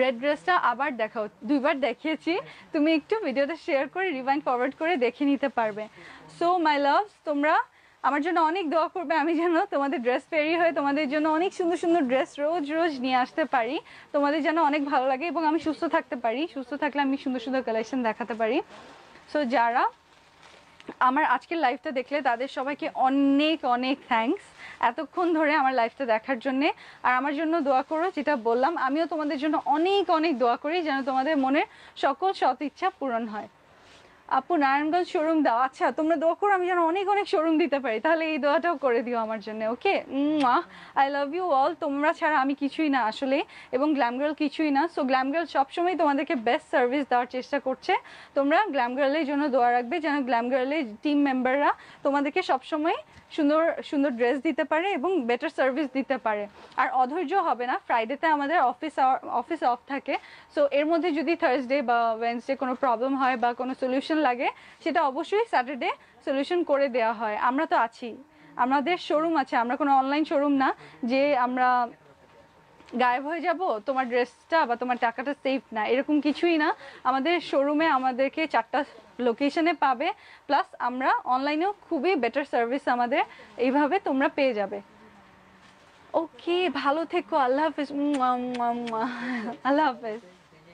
Red ড্রেসটা আবার দেখাও, দুইবার দেখিয়েছি, তুমি একটু ভিডিওটা শেয়ার করে রিভাইন্ড ফরওয়ার্ড করে দেখে নিতে পারবে। সো মাই লাভস, তোমরা আমার জন্য অনেক দোয়া করবে, আমি যেন তোমাদের ড্রেস পেরি হয়ে তোমাদের জন্য অনেক সুন্দর সুন্দর ড্রেস রোজ রোজ নিয়ে আসতে পারি, তোমাদের যেন অনেক ভালো লাগে এবং আমি সুস্থ থাকতে পারি। সুস্থ থাকলে আমি সুন্দর সুন্দর কালেকশন দেখাতে পারি। সো যারা আমার আজকের লাইভটা দেখলে তাদের সবাইকে অনেক অনেক থ্যাঙ্কস এতক্ষণ ধরে আমার লাইভটা দেখার জন্যে। আর আমার জন্য দোয়া করো, যেটা বললাম আমিও তোমাদের জন্য অনেক অনেক দোয়া করি যেন তোমাদের মনের সকল সৎ ইচ্ছা পূরণ হয়। আপু নারায়ণগঞ্জ শোরুম দাও, আচ্ছা তোমরা দোয়া করো আমি যেন অনেক অনেক শোরুম দিতে পারি, তাহলে এই দোয়াটাও করে দিও আমার জন্য। Okay, I love you all. তোমরা ছাড়া আমি কিছুই না আসলে, এবং গ্ল্যামগ্রাল কিছুই না। সো গ্ল্যামগ্রাল সবসময় তোমাদেরকে বেস্ট সার্ভিস দেওয়ার চেষ্টা করছে। তোমরা গ্ল্যামগ্রালের জন্য দোয়া রাখবে যেন গ্ল্যামগ্রালের টিম মেম্বাররা তোমাদেরকে সবসময় সুন্দর সুন্দর ড্রেস দিতে পারে এবং বেটার সার্ভিস দিতে পারে। আর অধৈর্য হবে না, ফ্রাইডেতে আমাদের অফিস অফিস অফ থাকে। সো এর মধ্যে যদি থার্সডে বা ওয়েডনেসডে কোনো প্রবলেম হয় বা কোনো সলিউশন লাগে, সেটা অবশ্যই স্যাটারডে সলিউশন করে দেওয়া হয়। আমরা তো আছি, আমাদের শোরুম আছে, আমরা কোনো অনলাইন শোরুম না যে আমরা গায়েব হয়ে যাব, তোমার ড্রেসটা বা তোমার টাকাটা সেফ না, এরকম কিছুই না। আমাদের শোরুমে আমাদেরকে চারটা লোকেশনে পাবে, প্লাস আমরা অনলাইনেও খুবই বেটার সার্ভিস আমাদের এইভাবে তোমরা পেয়ে যাবে। ওকে, ভালো থেকো, আল্লাহ হাফেজ, আল্লাহ হাফেজ।